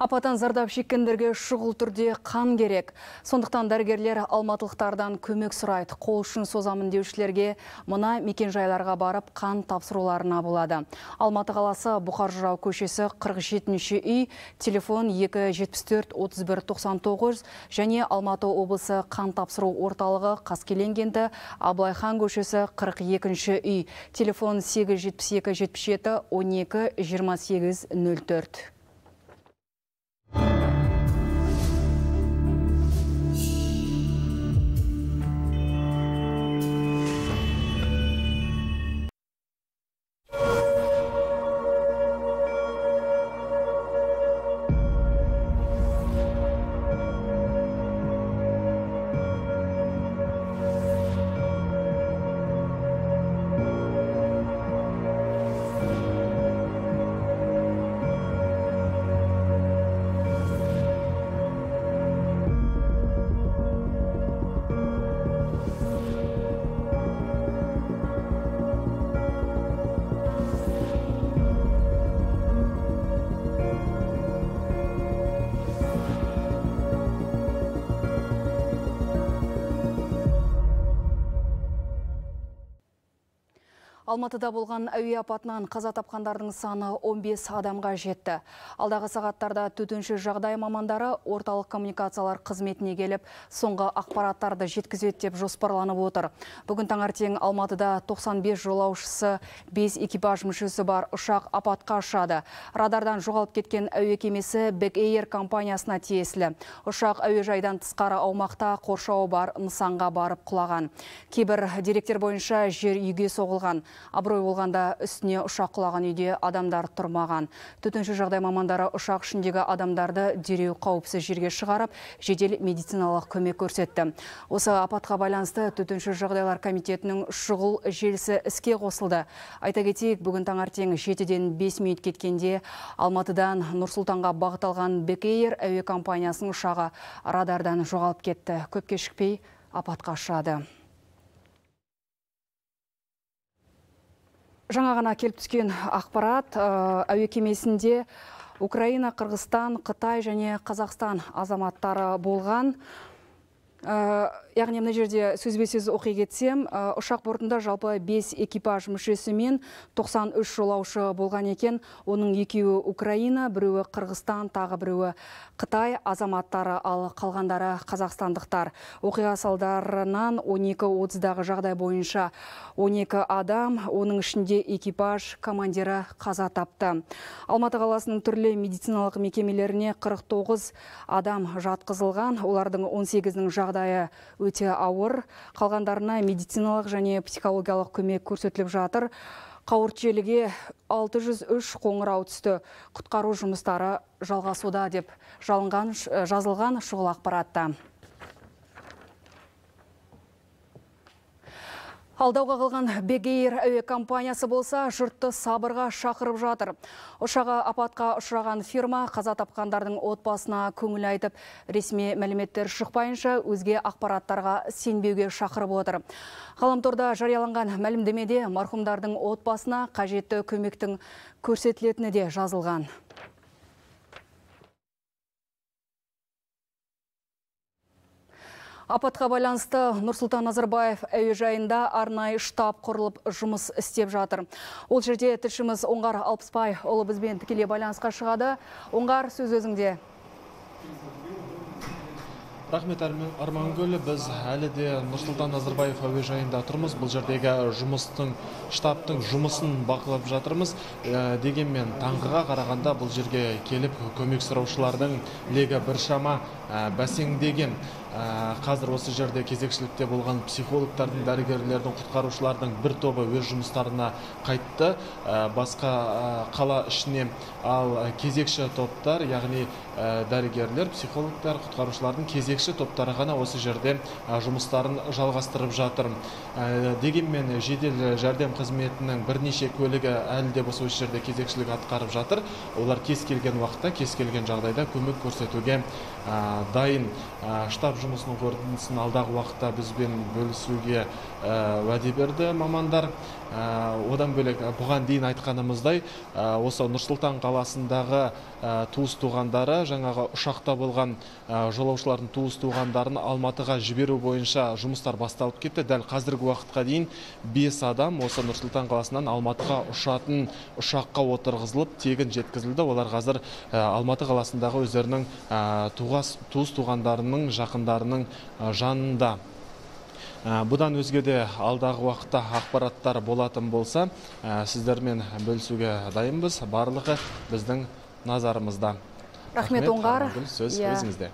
Апаттан зардап шеккендерге шұғыл түрде қан керек. Сондықтан дәрігерлер алматылықтардан көмек сұрайды. Қол ұшын созамын деушілерге мына мекенжайларға барып қан тапсыруларына болады. Алматы қаласы Бұқар Жырау көшесі қырық жетінші үй, телефон екі жетпіс төрт отыз бір тоқсан тоғыз және Алматы облысы қан тапсыру орталығы Қаскеленгенті Абылайхан көшесі қырық екінші үй, телефон сегіз жетпіс екі жетпіс жеті он екі жиырма сегіз нөл төрт. Алматыда болған әуе апатынан қаза тапқандардың саны он бес адамға жетті. Алдағы сағаттарда төтенше жағдай мамандары орталық коммуникациялар қызметіне келіп, соңғы ақпараттарды жеткізеді деп жоспарланып отыр. Бүгін таңертең Алматыда тоқсан бес жолаушысы, бес экипаж мүшесі бар ұшақ апатқа ұшады. Радардан жоғалып кеткен әуе кемесі Бек Air компаниясына тиесілі. Ұшақ әуежайдан тысқары аумақта қоршауы бар нысанға барып құлаған. Кейбір деректер бойынша жер үйге соғылған. Абырой болғанда үстіне ұшақ құлаған үйде адамдар тұрмаған. Төтенше жағдай мамандары ұшақ ішіндегі адамдарды дереу қауіпсіз жерге шығарып, жедел медициналық көмек көрсетті. Осы апатқа байланысты төтенше жағдайлар комитетінің шұғыл желісі іске қосылды. Айта кетейік, бүгін таңертең жетіден бес минут кеткенде Алматыдан Нұрсұлтанға бағытталған Бек Air әуе компаниясының ұшағы радардан жоғалып кетті. Көп кешікпей апатқа ұшады. Жаңа ғана келіп түскен ақпарат, әуе кемесінде Украина, Қырғызстан, Қытай және Қазақстан азаматтары болған. Яғни, мына жерде сөзбесіз оқи кетсем, ұшақ бортында жалпы бес экипаж мүшесі мен тоқсан үш жолаушы болған екен. Оның екеуі Украина, біреуі Қырғызстан, тағы біреуі Қытай азаматтары, ал қалғандары қазақстандықтар. Оқиға салдарынан он екі отыздағы жағдай бойынша он екі адам, оның ішінде экипаж командирі қаза тапты. Алматы қаласының түрлі медициналық мекемелеріне қырық тоғыз адам жатқызылған, олардың он сегізінің жағдайы өте ауыр. Қалғандарына медициналық және психологиялық көмек көрсетіліп жатыр. Қауырт желіге алты жүз үш қоңырау түсті. Құтқару жұмыстары жалғасуда деп жалынған, жазылған шұғыл ақпаратта. Алдауға қалған Бек Air әуе компаниясы болса, жұртты сабырға шақырып жатыр. Ұшағы апатқа ұшыраған фирма қаза тапқандардың отбасына көңіл айтып, ресми мәліметтер шықпайынша өзге ақпараттарға сенбеуге шақырып отыр. Ғаламторда жарияланған мәлімдемеде марқұмдардың отбасына қажетті көмектің көрсетілетіні де жазылған. Апатқа байланысты Нурсултан Назарбаев әуежайында арнайы штаб құрылып жұмыс істеп жатыр. Ол жерде тілшіміз Оңғар Алпыспай ұлы бізбен тікелей байланысқа шығады. Оңғар, сөз өзіңде. Рахмет Армангүл, біз әлі де Нұрсұлтан Назарбаев әуежайында тұрмыз. Бұл жердегі жұмыстың, штабтың жұмысын бақылап жатырмыз. Дегенмен таңғыға қарағанда бұл жерге келіп көмек сұраушылардың легі біршама бәсеңдеген. Қазір осы жерде кезекшілікте болған психологтардың, дәрігерлердің, құтқарушылардың бір тобы өз жұмыстарына қайтты. Басқа қала ішіне ал кезекші топтар, яғни дәрігерлер, психологтар, құтқарушылардың кезекші топтары ғана осы жерде жұмыстарын жалғастырып жатыр. Дегенмен жедел жәрдем қызметінің бірнеше көлігі әлі де осы жерде кезекшілік атқарып жатыр. Олар кез келген уақытта, кез келген жағдайда көмек көрсетуге дайын. Штаб жұмысының қорытындысын алдағы уақытта бізбен бөлісуге уәде берді мамандар. Одан бөлек бұған дейін айтқанымыздай, осы Нұрсұлтан қаласындағы туыс-туғандары, жаңағы ұшақта болған жолаушылардың туыс-туғандарын Алматыға жіберу бойынша жұмыстар басталып кетті. Дәл қазіргі уақытқа дейін бес адам осы Нұрсұлтан қаласынан Алматыға ұшатын ұшаққа отырғызылып, тегін жеткізілді. Олар қазір Алматы қаласындағы өздерінің туыс-туғандарының жақындарының жанында. Бұдан өзге де алдағы уақытта ақпараттар болатын болса, сіздермен бөлісуге дайынбыз. Барлығы біздің назарымызда. Рахмет Оңғар. Сөз өзіңізде.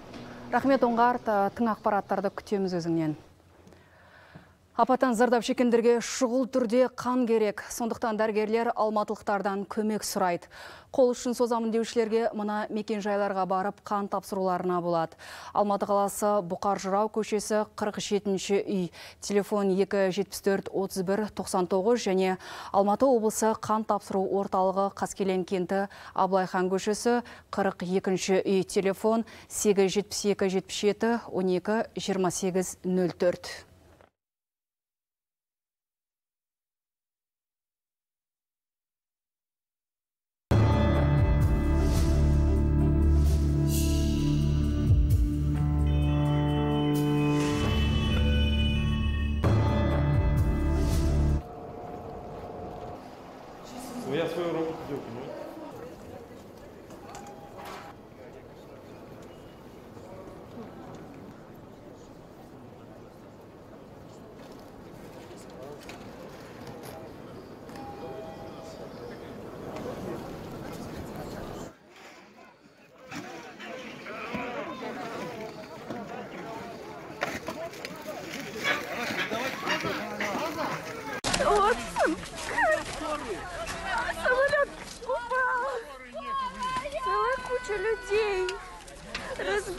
Рахмет Оңғар, тың ақпараттарды күтеміз өзіңнен. Апаттан зардап шеккендерге шұғыл түрде қан керек. Сондықтан дәрігерлер алматылықтардан көмек сұрайды. Қол ұшын созамын деушілерге мына мекенжайларға барып қан тапсыруларына болады. Алматы қаласы Бұқар Жырау көшесі қырық жетінші үй. Телефон екі жетпіс төрт отыз бір тоқсан тоғыз және Алматы облысы қан тапсыру орталығы Қаскелең кенті Абылайхан көшесі қырық екінші үй. Телефон сегіз жетпіс екі жетпіс жеті он екі жиырма сегіз нөл төрт.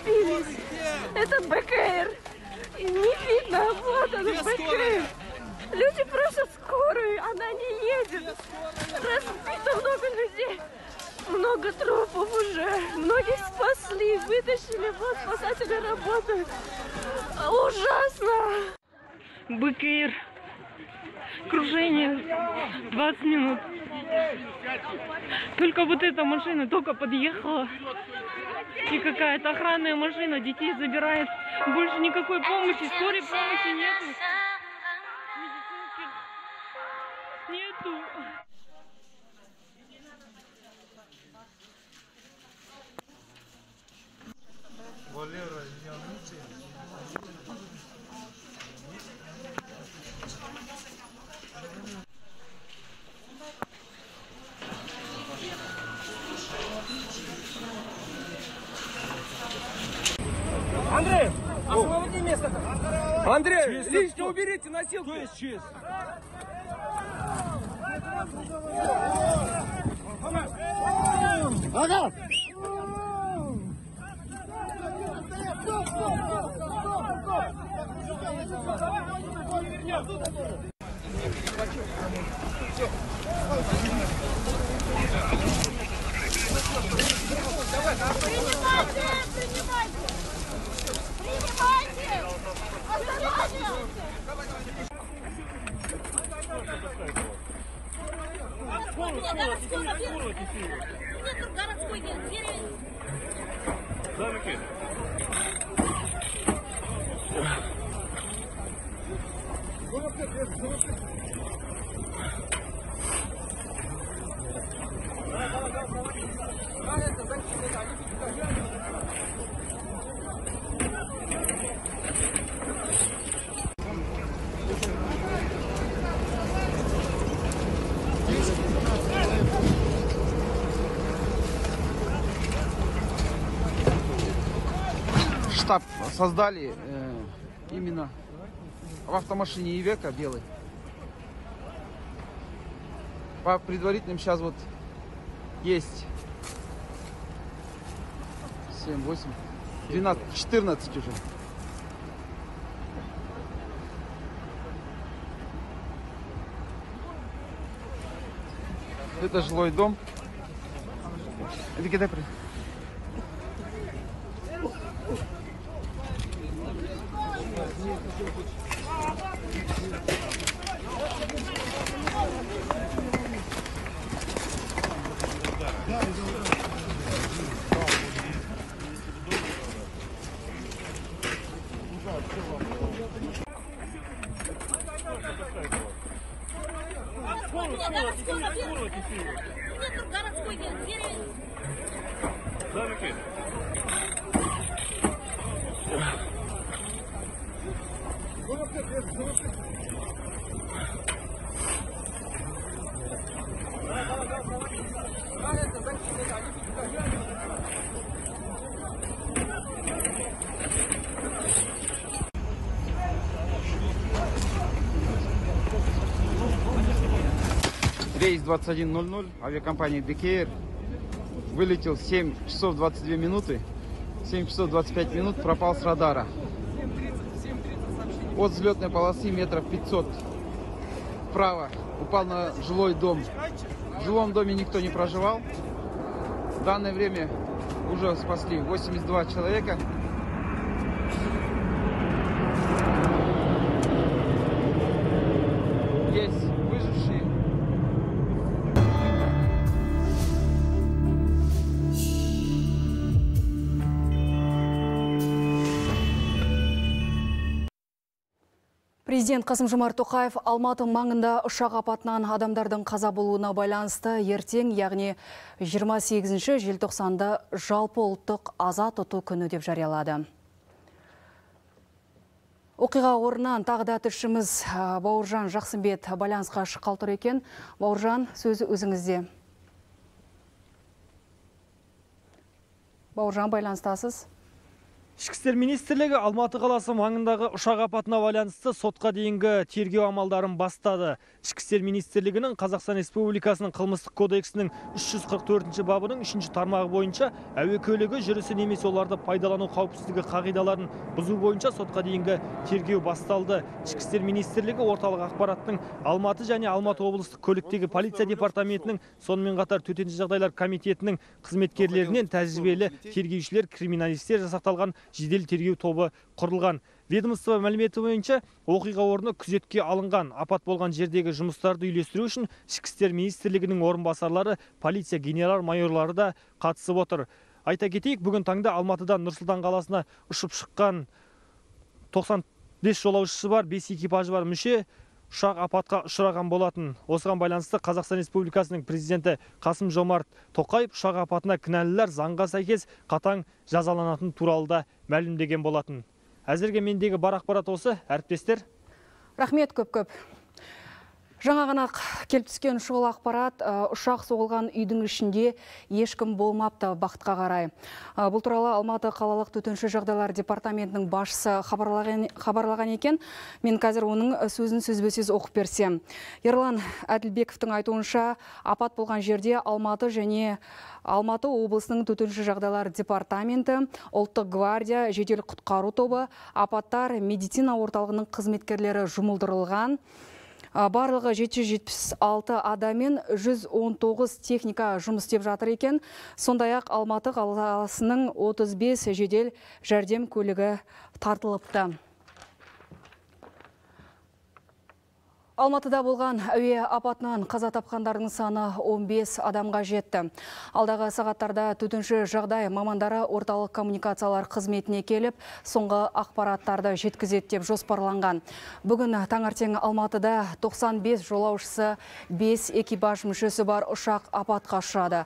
разбились. Это Бек Air. И не видно, вот она, Бек Air. Люди просят скорую, она не едет. Разбито много людей. Много трупов уже. Многих спасли, вытащили. Вот спасатели работают. Ужасно. Бек Air. Кружение двадцать минут. Только вот эта машина только подъехала. И какая-то охранная машина детей забирает. Больше никакой помощи, скорой помощи нету. Нету. Валера, не Андрей, освободи место. Андрей, лично уберите носилки. То есть чист. Ага. Принимайте, принимайте. Принимайте. Штаб создали э, именно в автомашине Ивека белой. По предварительным сейчас вот есть семь, восемь, двенадцать, четырнадцать уже. Это жилой дом. Викидай, привет. Рейс двадцать один ноль ноль авиакомпании Bek Air вылетел в семь часов двадцать две минуты, семь часов двадцать пять минут пропал с радара. От взлетной полосы метров пятьсот вправо упал на жилой дом. В жилом доме никто не проживал. В данное время уже спасли восемьдесят два человека. Есть выжившие. Президент Қасым-Жомарт Тоқаев Алматы маңында ұшақ апатынан адамдардың қаза болуына байланысты ертең, яғни жиырма сегізінші желтоқсанда жалпы ұлттық аза тұту күні деп жариялады. Оқиға орнынан тағы да тілшіміз Бауыржан Жақсымбет байланысқа шыққалы тұр екен. Бауыржан, сөз өзіңізде. Бауыржан, байланыстасыз? Ішкі істер министрлігі Алматы қаласы маңындағы ұшақ апатына байланысты сотқа дейінгі тергеу амалдарын бастады. Ішкі істер министрлігінің Қазақстан Республикасының қылмыстық кодексінің үш жүз қырық төртінші бабының үшінші тармағы бойынша әуе көлігі жүрісі немесе оларды пайдалану қауіпсіздігі қағидаларын бұзу бойынша сотқа дейінгі тергеу басталды. Ішкі істер министрлігі орталық ақпараттың Алматы және Алматы облыстық көліктегі полиция департаментінің сонымен қатар төтенше жағдайлар комитетінің қызметкерлерінен тәжірибелі тергеушілер, криминалистер жасақталған жедел тергеу тобы құрылған. Ведомство мәліметі бойынша оқиға орны күзетке алынған. Апат болған жердегі жұмыстарды үйлестіру үшін ішкі істер министрлігінің орынбасарлары, полиция генерал-майорлары да қатысып отыр. Айта кетейік, бүгін таңда Алматыдан Нұрсұлтан қаласына ұшып шыққан тоқсан бес жолаушысы бар, бес экипажы бар мүше ұшақ апатқа ұшыраған болатын. Осыған байланысты Қазақстан Республикасының президенті Қасым-Жомарт Тоқаев ұшақ апатына кінәлілер заңға сәйкес қатаң жазаланатын туралы да мәлімдеген болатын. Әзірге мендегі бар ақпарат осы, әріптестер. Рахмет көп-көп. Жаңа ғана келіп түскен шұғыл ақпарат, ұшақ соғылған үйдің ішінде ешкім болмапты бақытқа қарай. Бұл туралы Алматы қалалық төтенше жағдайлар департаментінің басшысы хабарлаған екен. Мен қазір оның сөзін сөзбесіз оқып берсем. Ерлан Әділбековтің айтуынша, апат болған жерде Алматы және Алматы облысының төтенше жағдайлар департаменті, ұлттық гвардия, жедел құтқару тобы, апаттар медицина орталығының қызметкерлері жұмылдырылған. Барлығы жеті жүз жетпіс алты адам мен жүз он тоғыз техника жұмыс істеп жатыр екен. Сондай-ақ Алматы қаласының отыз бес жедел жәрдем көлігі тартылыпты. Алматыда болған әуе апатынан қаза тапқандардың саны он бес адамға жетті. Алдағы сағаттарда төтенше жағдай мамандары орталық коммуникациялар қызметіне келіп, соңғы ақпараттарды жеткізеді деп жоспарланған. Бүгін таңертең Алматыда тоқсан бес жолаушысы, бес экипаж мүшесі бар ұшақ апатқа ұшырады.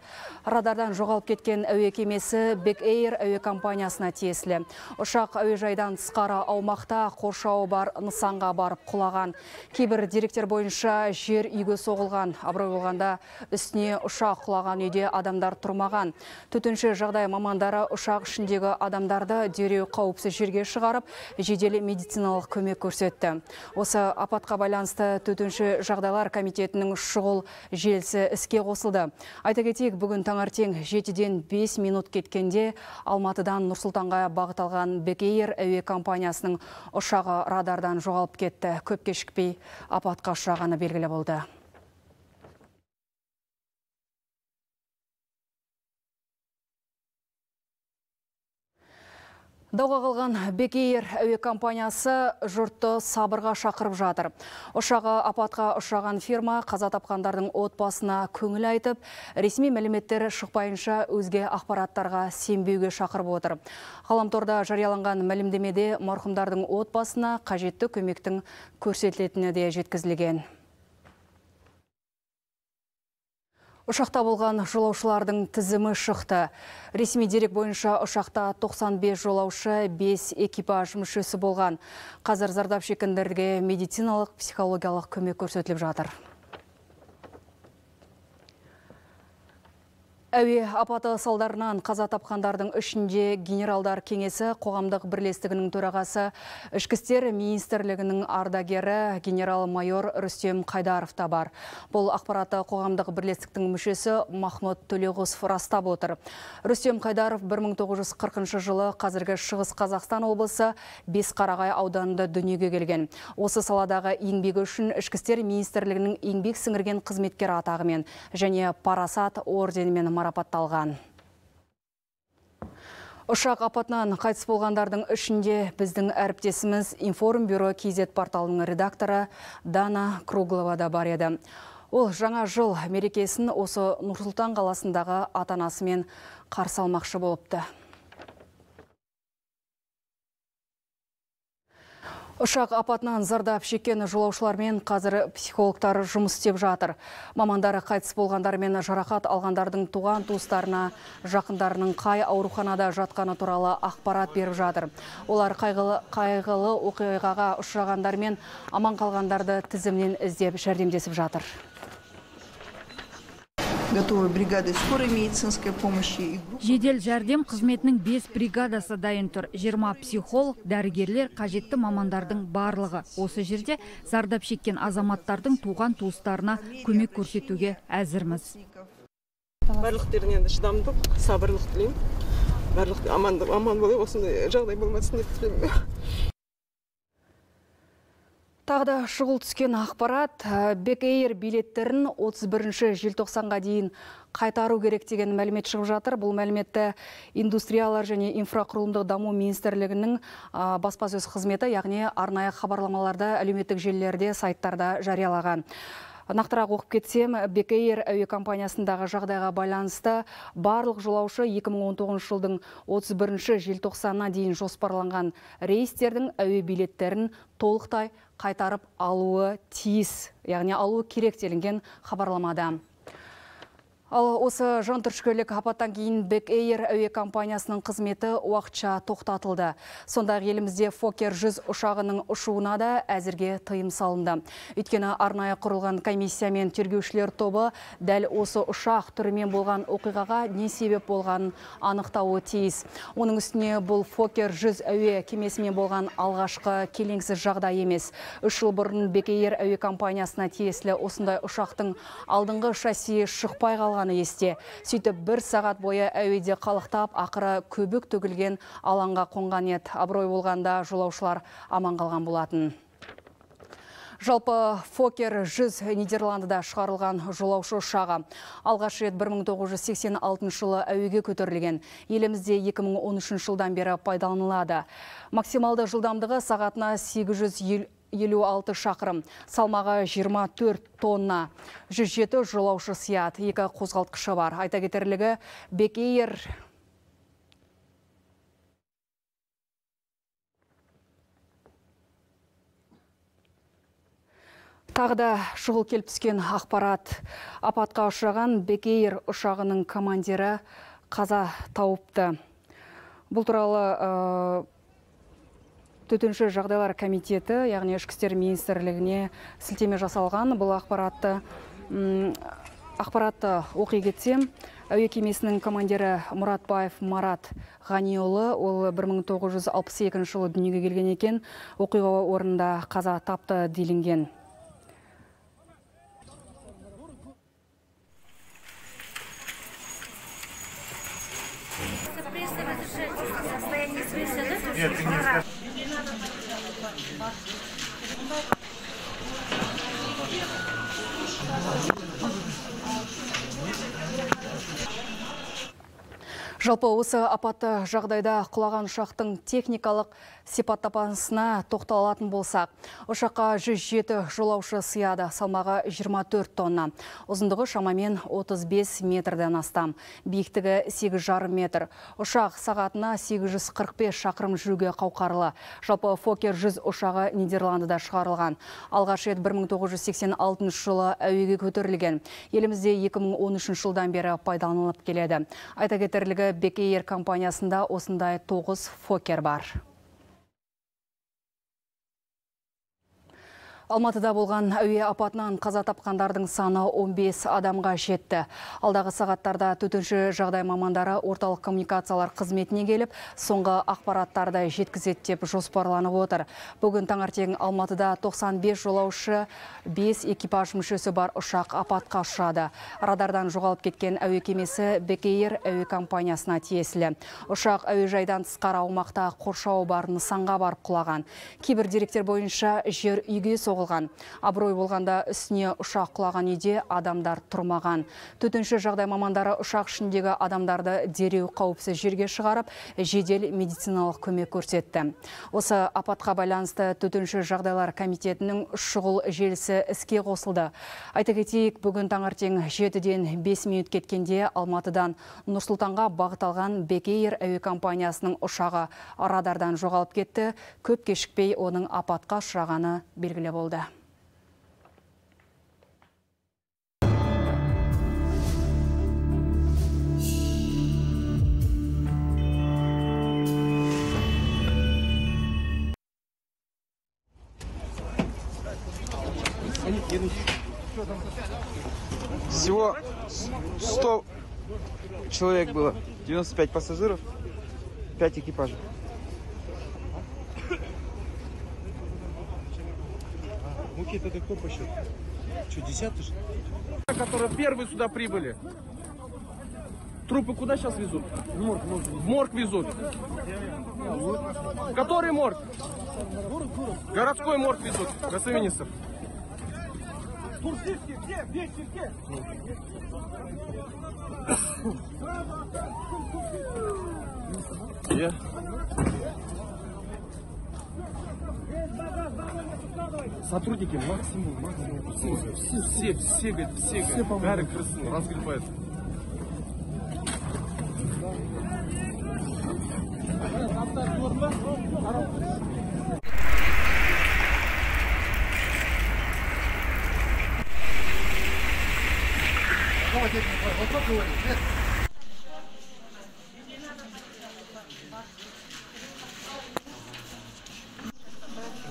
Радардан жоғалып кеткен әуе кемесі Бек Air әуе компаниясына тиесілі. Ұшақ әуежайдан тысқары аумақта қоршауы бар нысанға барып құлаған. Кейбір деректер бойынша жер үйге соғылған, абырой болғанда үстіне ұшақ құлаған үйде адамдар тұрмаған. Төтенше жағдай мамандары ұшақ ішіндегі адамдарды дереу қауіпсіз жерге шығарып, жедел медициналық көмек көрсетті. Осы апатқа байланысты төтенше жағдайлар комитетінің шұғыл желісі іске қосылды. Айта кетейік, бүгін таңертең жетіден бес минут кеткенде Алматыдан Нұрсұлтанға бағыт алған Bek Air әуе компаниясының ұшағы радардан жоғалып кетті. Көп кешікпей апатқа ұшырағаны белгілі болды. Дауға қалған Bek Air әуе компаниясы жұртты сабырға шақырып жатыр. Ұшағы апатқа ұшыраған фирма қаза тапқандардың отбасына көңіл айтып, ресми мәліметтері шықпайынша өзге ақпараттарға сенбеуге шақырып отыр. Ғаламторда жарияланған мәлімдемеде марқұмдардың отбасына қажетті көмектің көрсетілетіні де жеткізілген. Ұшақта болған жолаушылардың тізімі шықты. Ресми дерек бойынша ұшақта тоқсан бес жолаушы, бес экипаж мүшесі болған. Қазір зардап шеккендерге медициналық, психологиялық көмек көрсетіліп жатыр. Әуе апаты салдарынан қаза тапқандардың ішінде генералдар кеңесі қоғамдық бірлестігінің төрағасы, ішкі істер министрлігінің ардагері генерал-майор Рустем Қайдаров та бар. Бұл ақпараты қоғамдық бірлестіктің мүшесі Махмұт Төлеғұсов растап отыр. Рустем Қайдаров бір мың тоғыз жүз қырқыншы жылы қазіргі Шығыс Қазақстан облысы Бесқарағай ауданында дүниеге келген. Осы саладағы еңбегі үшін ішкі істер министрлігінің еңбек сіңірген қызметкер атағымен және парасат орденімен марапатталған. Ұшақ апатынан қайтыс болғандардың ішінде біздің әріптесіміз Informburo кей зет порталының редакторы Дана Круглова да бар еді. Ол жаңа жыл мерекесін осы Нұрсұлтан қаласындағы ата-анасымен қарсы алмақшы болыпты. Ұшақ апатынан зардап шеккен жолаушылармен қазір психологтар жұмыс істеп жатыр. Мамандары қайтыс болғандар мен жарақат алғандардың туған туыстарына, жақындарының қай ауруханада жатқаны туралы ақпарат беріп жатыр. Олар қайғылы, қайғылы оқиғаға ұшырағандар мен аман қалғандарды тізімнен іздеп жәрдемдесіп жатыр. готовой бригадой скорой медицинской помощи. Жедел жәрдем қызметінің бес бригадасы дайын тұр. жиырма психолог, дәрігерлер, қажетті мамандардың барлығы. Осы жерде зардап шеккен азаматтардың туған туыстарына көмек көрсетуге әзірміз. Барлықтарына енді шыдамдық, сабырлық тілеймін. Барлық аман болай, осындай жағдай болмасын деп тілеймін. Тағы да шұғыл түскен ақпарат, Бек Air билеттерін отыз бірінші желтоқсанға дейін қайтару керек деген мәлімет шығып жатыр. Бұл мәліметті индустриялар және инфрақұрылымдық даму министрлігінің баспасөз қызметі, яғни арнайы хабарламаларда, әлеуметтік желілерде, сайттарда жариялаған. Нақтырақ оқып кетсем, Бек Air әуе компаниясындағы жағдайға байланысты барлық жолаушы екі мың он тоғызыншы жылдың отыз бірінші желтоқсанына дейін жоспарланған рейстердің әуе билеттерін толықтай қайтарып алуы тиіс, яғни алуы керек делінген хабарламада. Ал осы жантүршігерлік апаттан кейін Бек Air әуе компаниясының қызметі уақытша тоқтатылды. Сондай-ақ елімізде Fokker жүз ұшағының ұшуына да әзірге тыйым салынды. Өйткені арнайы құрылған комиссия мен тергеушілер тобы дәл осы ұшақ түрімен болған оқиғаға не себеп болғанын анықтауы тиіс. Оның үстіне бұл Fokker жүз әуе кемесімен болған алғашқы келеңсіз жағдай емес. Үш жыл бұрын Бек Air әуе компаниясына тиесілі осындай ұшақтың алдыңғы шассиі шықпай қалған есте. Сөйтіп бір сағат бойы әуеде қалықтап, ақыры көбік төгілген алаңға қонған еді. Абырой болғанда жолаушылар аман қалған болатын. Жалпы Fokker жүз Нидерландыда шығарылған жолаушы ұшағы. Алғаш рет бір мың тоғыз жүз сексен алтыншы жылы әуеге көтерілген. Елімізде екі мың он үшінші жылдан бері пайдаланылады. Максималды жылдамдығы сағатына сегіз жүз елу алты шақырым, салмағы жиырма төрт тонна, жүз жеті жолаушы сият, екі қозғалтқышы бар. Айта кетерлігі, Бек Air тағы да шұғыл келіп түскен ақпарат. Апатқа ұшыраған Бек Air ұшағының командирі қаза тауыпты. Бұл туралы төтенше жағдайлар комитеті, яғни ішкі істер министрлігіне сілтеме жасалған. Бұл ақпаратты ақпаратты оқи кетсем, әуе кемесінің командирі Мұрат Баев Марат Ғаниұлы, ол бір мың тоғыз жүз алпыс екінші жылы дүниеге келген екен, оқиға орнында қаза тапты делінген. Жалпы осы апатты жағдайда құлаған ұшақтың техникалық сипаттамасына тоқталатын болсақ, ұшаққа жүз жеті жолаушы сияды, салмағы жиырма төрт тонна, ұзындығы шамамен отыз бес метрден астам, биіктігі сегіз жарым метр. Ұшақ сағатына сегіз жүз қырық бес шақырым жүруге қауқарлы. Жалпы Fokker жүз ұшағы Нидерландыда шығарылған. Алғаш рет бір мың тоғыз жүз сексен алтыншы жылы әуеге көтерілген. Елімізде екі мың он үшінші жылдан бері пайдаланылып келеді. Айта кетерлігі, Бек Air компаниясында осындай тоғыз Fokker бар. Алматыда болған әуе апатынан қаза тапқандардың саны он бес адамға жетті. Алдағы сағаттарда төтенше жағдай мамандары орталық коммуникациялар қызметіне келіп, соңғы ақпараттарды жеткізеді деп жоспарланып отыр. Бүгін таңертең Алматыда тоқсан бес жолаушы, бес экипаж мүшесі бар ұшақ апатқа ұшырады. Радардан жоғалып кеткен әуе кемесі Бек Air әуе компаниясына тиесілі. Ұшақ әуежайдан тысқары аумақта қоршауы бар нысанға барып құлаған. Кейбір деректер бойынша жер үйге соғылған. Абырой болғанда үстіне ұшақ құлаған үйде адамдар тұрмаған. Төтенше жағдай мамандары ұшақ ішіндегі адамдарды дереу қауіпсіз жерге шығарып, жедел медициналық көмек көрсетті. Осы апатқа байланысты төтенше жағдайлар комитетінің шұғыл желісі іске қосылды. Айта кетейік, бүгін таңертең жетіден бес минут кеткенде Алматыдан Нұрсұлтанға бағытталған Бек Air әуе компаниясының ұшағы радардан жоғалып кетті. Көп кешікпей оның апатқа ұшырағаны белгілі болды. Они едут. Всего сто человек было, девяносто пять пассажиров, пять экипажей. Муки-то ты кто по счету? Что, десятый же? Которые первые сюда прибыли. Трупы куда сейчас везут? В морг, в морг везут. Который морг? Городской морг везут. Госминистр. Турсистки, где? Где? Где? Где? Сотрудники максимум, максимум. Все, все, все, все, говорят, все, все, Дарек разгребает.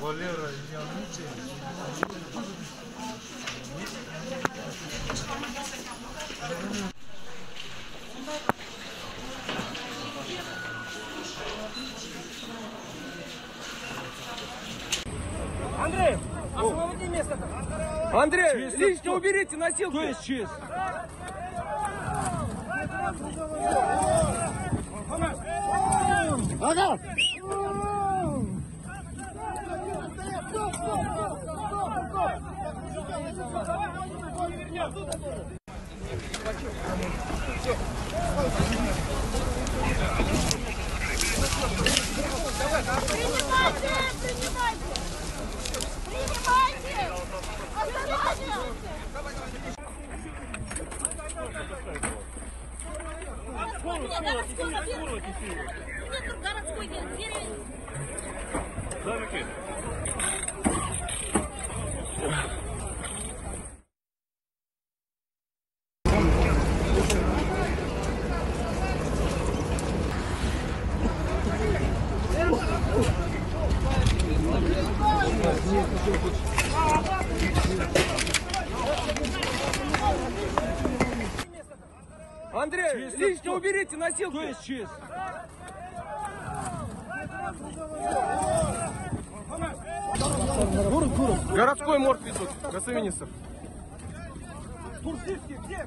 Валера, извините. Андрей, освободи место. Андрей, лично уберите носилки. Кто есть чист? Ага. Андрей, лично уберите носилки. Кто есть чист? Городской морг везут. Госминистр. Турсистки, где?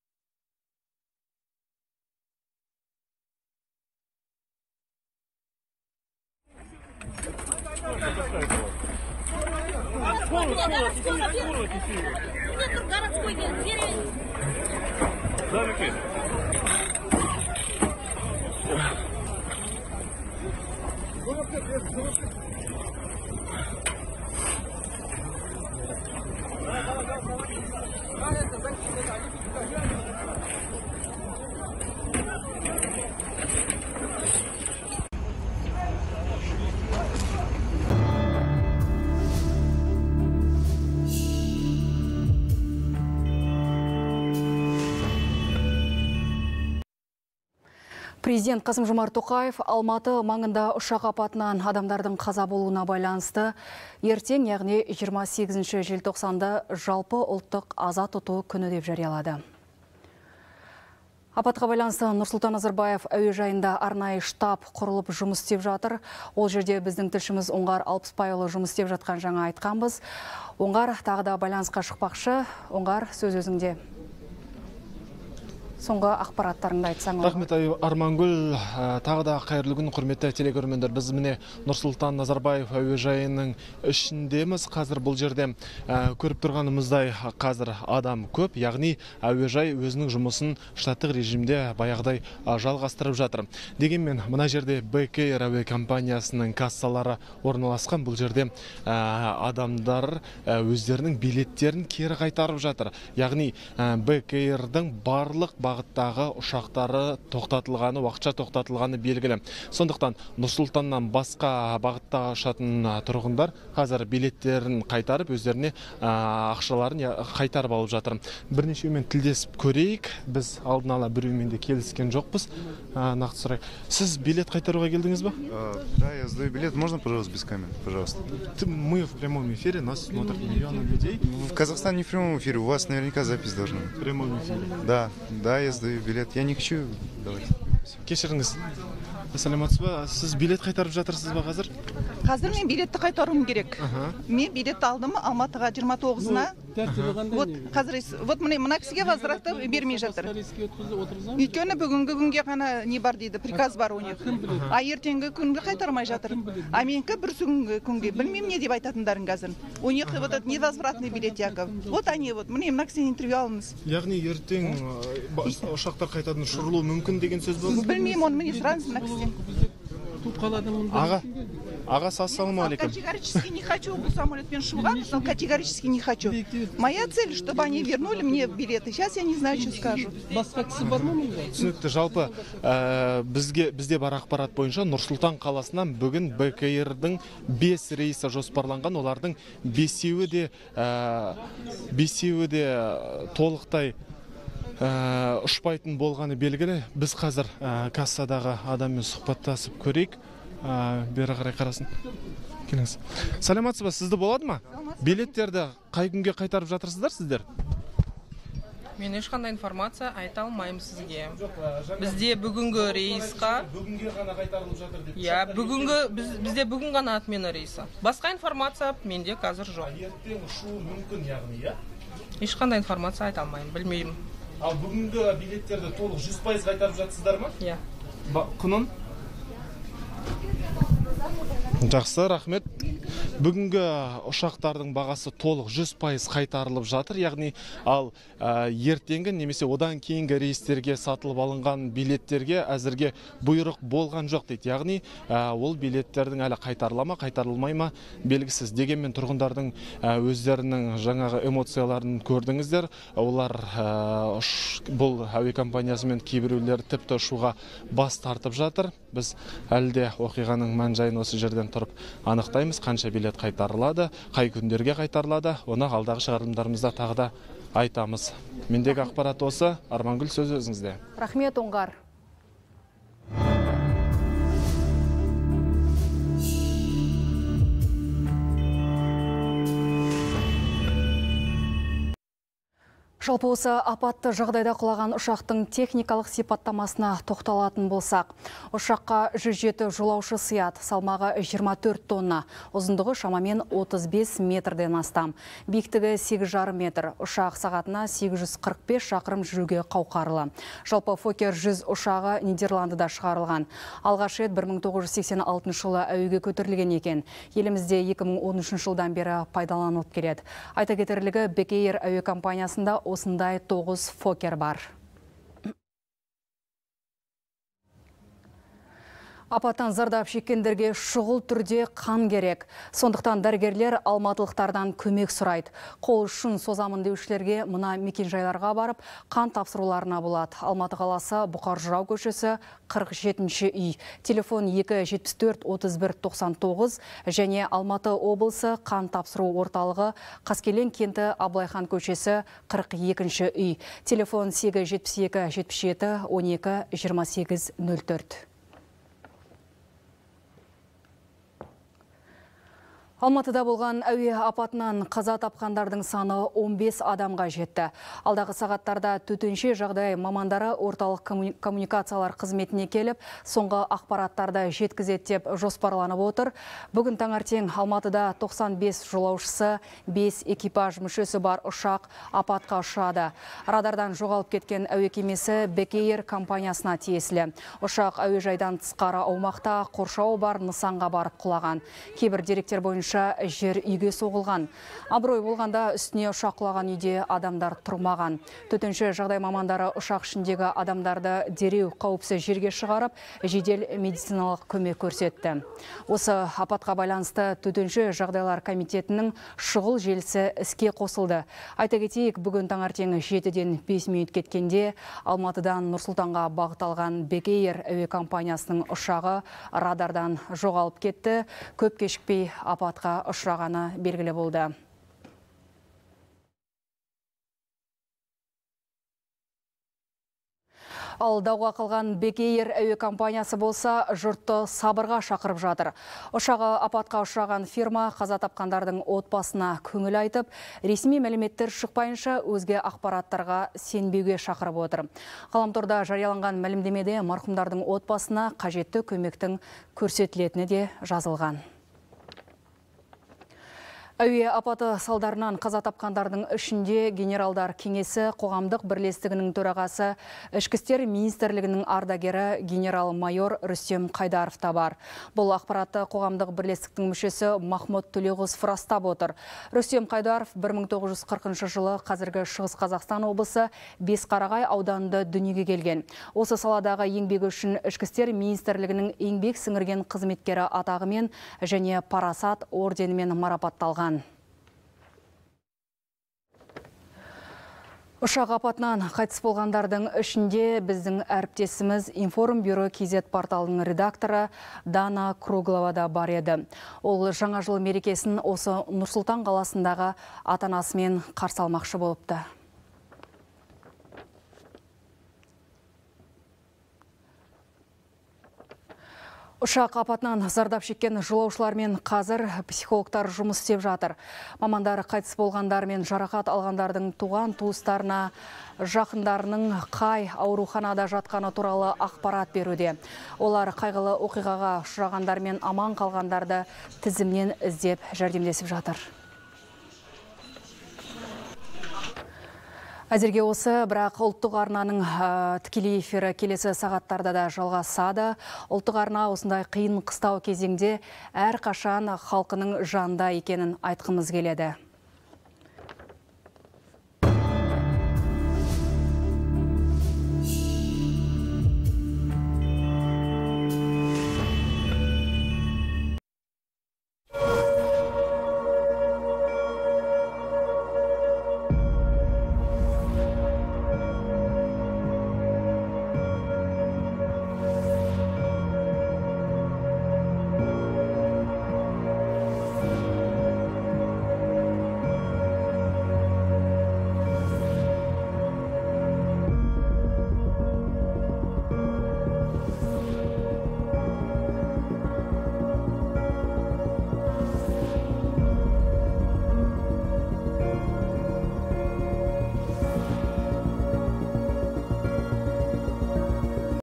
Президент Қасым-Жомарт Тоқаев Алматы маңында ұшақ апатынан адамдардың қаза болуына байланысты ертең, яғни жиырма сегізінші желтоқсанда жалпы ұлттық аза тұту күні деп жариялады. Апатқа байланысты Нурсултан Назарбаев әуежайында арнайы штаб құрылып жұмыс істеп жатыр. Ол жерде біздің тілшіміз Оңғар Алпысбайұлы жұмыс істеп жатқан жаңа айтқанбыз. Оңғар тағы да байланысқа шықпақшы. Оңғар, сөз өзіңде. соңғы ақпараттарыңды айтсаң. Рахмет Армангүл, тағы да қайырлы күн құрметті телекөрермендер. Біз міне Нұрсұлтан Назарбаев әуежайының ішіндеміз. Қазір бұл жерде көріп тұрғанымыздай қазір адам көп, яғни әуежай өзінің жұмысын штаттық режимде баяғыдай жалғастырып жатыр. Дегенмен мына жерде Бек Air әуе компаниясының кассалары орналасқан. Бұл жерде адамдар өздерінің билеттерін кері қайтарып жатыр. Яғни Бек Air-дің барлық бағыттағы ұшақтары тоқтатылғаны, уақытша тоқтатылғаны белгілі. Сондықтан Нұрсұлтаннан басқа бағытта ұшатын тұрғындар қазір билеттерін қайтарып, өздеріне ақшаларын қайтарып алып жатыр. Бірнешеумен тілдесіп көрейік. Біз алдын ала біреумен де келіскен жоқпыз. Нақты сұрайық. Сіз билет қайтаруға келдіңіз бе? Да, я сдаю билет. Можно, пожалуйста, без камер? Пожалуйста. Мы в прямом эфире, нас смотрят миллионы людей. В Казахстане не в прямом эфире, у вас наверняка запись должна быть. В прямом эфире? Да, да, я сдаю билет. Я не хочу давать. Кешіріңіз. Саламатсыз ба? Сіз билет қайтарып жатырсыз ба қазір? Қазір мен билетті қайтаруым керек. Мен билет алдым Алматыға жиырма тоғызына. Вот қазір вот мына кісіге возвратты бермей жатыр. Өйткені бүгінгі күнге ғана не бар дейді, приказ бар у них. А ертеңгі күнге қайтармай жатыр. А менікі бір күнге білмеймін не деп айтатындарын қазір. У них вот этот невозвратный билет яков. Вот они вот міне мына кісіні интервью алыңыз. Яғни ертең ұшақтар қайтадан ұшырылуы мүмкін деген сөз бар. Білмеймін, оны міне сұраңыз мына кісіден. Ага, ага, саламу алейкум. Категорически не хочу был самолет Меншуга, но категорически не хочу. Моя цель, чтобы они вернули мне билеты. Сейчас я не знаю, что скажу. Түсінікті, жалпы, бізде бар ақпарат бойынша Нұрсұлтан қаласынан бүгін Бек Air-дің бес рейсі жоспарланған, олардың бесеуі де толықтай ұшпайтын болғаны белгілі. Біз қазір кассадағы адаммен сұхбаттасып көрейік. Бері қарай қарасын. Келіңіз. Саламатсыз ба? Сізді болады ма? Билеттерді қай күнге қайтарып жатырсыздар сіздер? Мен ешқандай информация айта алмаймын сізге. Бізде бүгінгі рейсқа бүгінге ғана қайтарылып жатыр деп. Иә, бүгінгі бізде бүгін ғана отмена рейсі. Басқа информация менде қазір жоқ. Ертең ұшу мүмкін, яғни, иә? Ешқандай информация айта алмаймын, білмеймін. Ал бүгінгі билеттерді толық жүз пайыз қайтарып жатсыздар ма? Иә. Құнын? Жақсы, рахмет. Бүгінгі ұшақтардың бағасы толық жүз пайыз қайтарылып жатыр. Яғни, ал ертеңгі немесе одан кейінгі рейстерге сатылып алынған билеттерге әзірге бұйрық болған жоқ дейді. Яғни, ол билеттердің әлі қайтарылама, қайтарылмай ма белгісіз. Дегенмен тұрғындардың өздерінің жаңағы эмоцияларын көрдіңіздер. Олар бұл әуе компаниясымен кейбіреулер тіпті ұшуға бас тартып жатыр. Біз әлде оқиғаның мән-жайын осы жерден тұрып анықтаймыз, қанша билет қайтарылады, қай күндерге қайтарылады, оны алдағы шығарылымдарымызда тағы да айтамыз. Мендегі ақпарат осы. Армангүл, сөз өзіңізде. Рахмет, Оңғар. Жалпы осы апатты жағдайда құлаған ұшақтың техникалық сипаттамасына тоқталатын болсақ. Ұшаққа жүз жеті жолаушы сыяды, салмағы жиырма төрт тонна, ұзындығы шамамен отыз бес метрден астам, биіктігі сегіз жарым метр, ұшақ сағатына сегіз жүз қырық бес шақырым жүруге қауқарлы. Жалпы Фокер жүз ұшағы Нидерландыда шығарылған. Алғаш рет бір мың тоғыз жүз сексен алтыншы жылы әуеге көтерілген екен. Елімізде екі мың он үшінші жылдан бері пайдаланылып келеді. Айта кетерлігі, Бек Air әуе компаниясында осындай тоғыз Фокер бар. Апаттан зардап шеккендерге шұғыл түрде қан керек. Сондықтан дәрігерлер алматылықтардан көмек сұрайды. Қол ұшын созамын деушілерге мына мекенжайларға барып, қан тапсыруларына болады. Алматы қаласы Бұқар Жырау көшесі қырық жетінші үй. Телефон екі жетпіс төрт отыз бір тоқсан тоғыз және Алматы облысы қан тапсыру орталығы Қаскелең кенті Аблайхан көшесі қырық екінші үй. Телефон сегіз жетпіс екі жетпіс жеті он екі жиырма сегіз нөл төрт. Алматыда болған әуе апатынан қаза тапқандардың саны он бес адамға жетті. Алдағы сағаттарда төтенше жағдай мамандары орталық коммуникациялар қызметіне келіп, соңғы ақпараттарды жеткізеді деп жоспарланып отыр. Бүгін таңертең Алматыда тоқсан бес жолаушысы, бес экипаж мүшесі бар ұшақ апатқа ұшады. Радардан жоғалып кеткен әуе кемесі Бек Air компаниясына тиесілі. Ұшақ әуежайдан тысқары аумақта қоршауы бар нысанға барып құлаған. Кейбір деректер бойынша жер үйге соғылған. Абырой болғанда үстіне ұшақ құлаған үйде адамдар тұрмаған. Төтенше жағдай мамандары ұшақ ішіндегі адамдарды дереу қауіпсіз жерге шығарып, жедел медициналық көмек көрсетті. Осы апатқа байланысты төтенше жағдайлар комитетінің шұғыл желісі іске қосылды. Айта кетейік, бүгін таңертең жетіден бес минут кеткенде Алматыдан Нұрсұлтанға бағытталған Бек Air әуе компаниясының ұшағы радардан жоғалып кетті. Көп кешікпей апат ұшырағаны белгілі болды. Ал дауға қалған Бек Air әуе компаниясы болса, жұртты сабырға шақырып жатыр. Ұшағы апатқа ұшыраған фирма қаза тапқандардың отбасына көңіл айтып, ресми мәліметтер шықпайынша өзге ақпараттарға сенбеуге шақырып отыр. Ғаламторда жарияланған мәлімдемеде марқұмдардың отбасына қажетті көмектің көрсетілетіні де жазылған. Әуе апаты салдарынан қаза тапқандардың ішінде генералдар кеңесі қоғамдық бірлестігінің төрағасы, ішкі істер министрлігінің ардагері генерал-майор Рүстем Қайдаров та бар. Бұл ақпаратты қоғамдық бірлестіктің мүшесі Махмұт Төлеғұзов растап отыр. Рүстем Қайдаров бір мың тоғыз жүз қырқыншы жылы қазіргі Шығыс Қазақстан облысы Бесқарағай ауданында дүниеге келген. Осы саладағы еңбегі үшін ішкі істер министрлігінің еңбек сіңірген қызметкері атағымен және парасат орденімен марапатталған. Ұшақ апатынан қайтыс болғандардың ішінде біздің әріптесіміз Informburo кей зет порталының редакторы Дана Круглова да бар еді. Ол жаңа жыл мерекесін осы Нұрсұлтан қаласындағы ата-анасымен қарсы алмақшы болыпты. Ұшақ апатынан зардап шеккен жолаушылармен қазір психологтар жұмыс істеп жатыр. Мамандар қайтыс болғандар мен жарақат алғандардың туған туыстарына жақындарының қай ауруханада жатқаны туралы ақпарат беруде. Олар қайғылы оқиғаға ұшырағандар мен аман қалғандарды тізімнен іздеп жәрдемдесіп жатыр. Әзірге осы, бірақ ұлттық арнаның тікелей эфирі келесі сағаттарда да жалғасады. Ұлттық арна осындай қиын қыстау кезеңде әр қашан халқының жанында екенін айтқымыз келеді.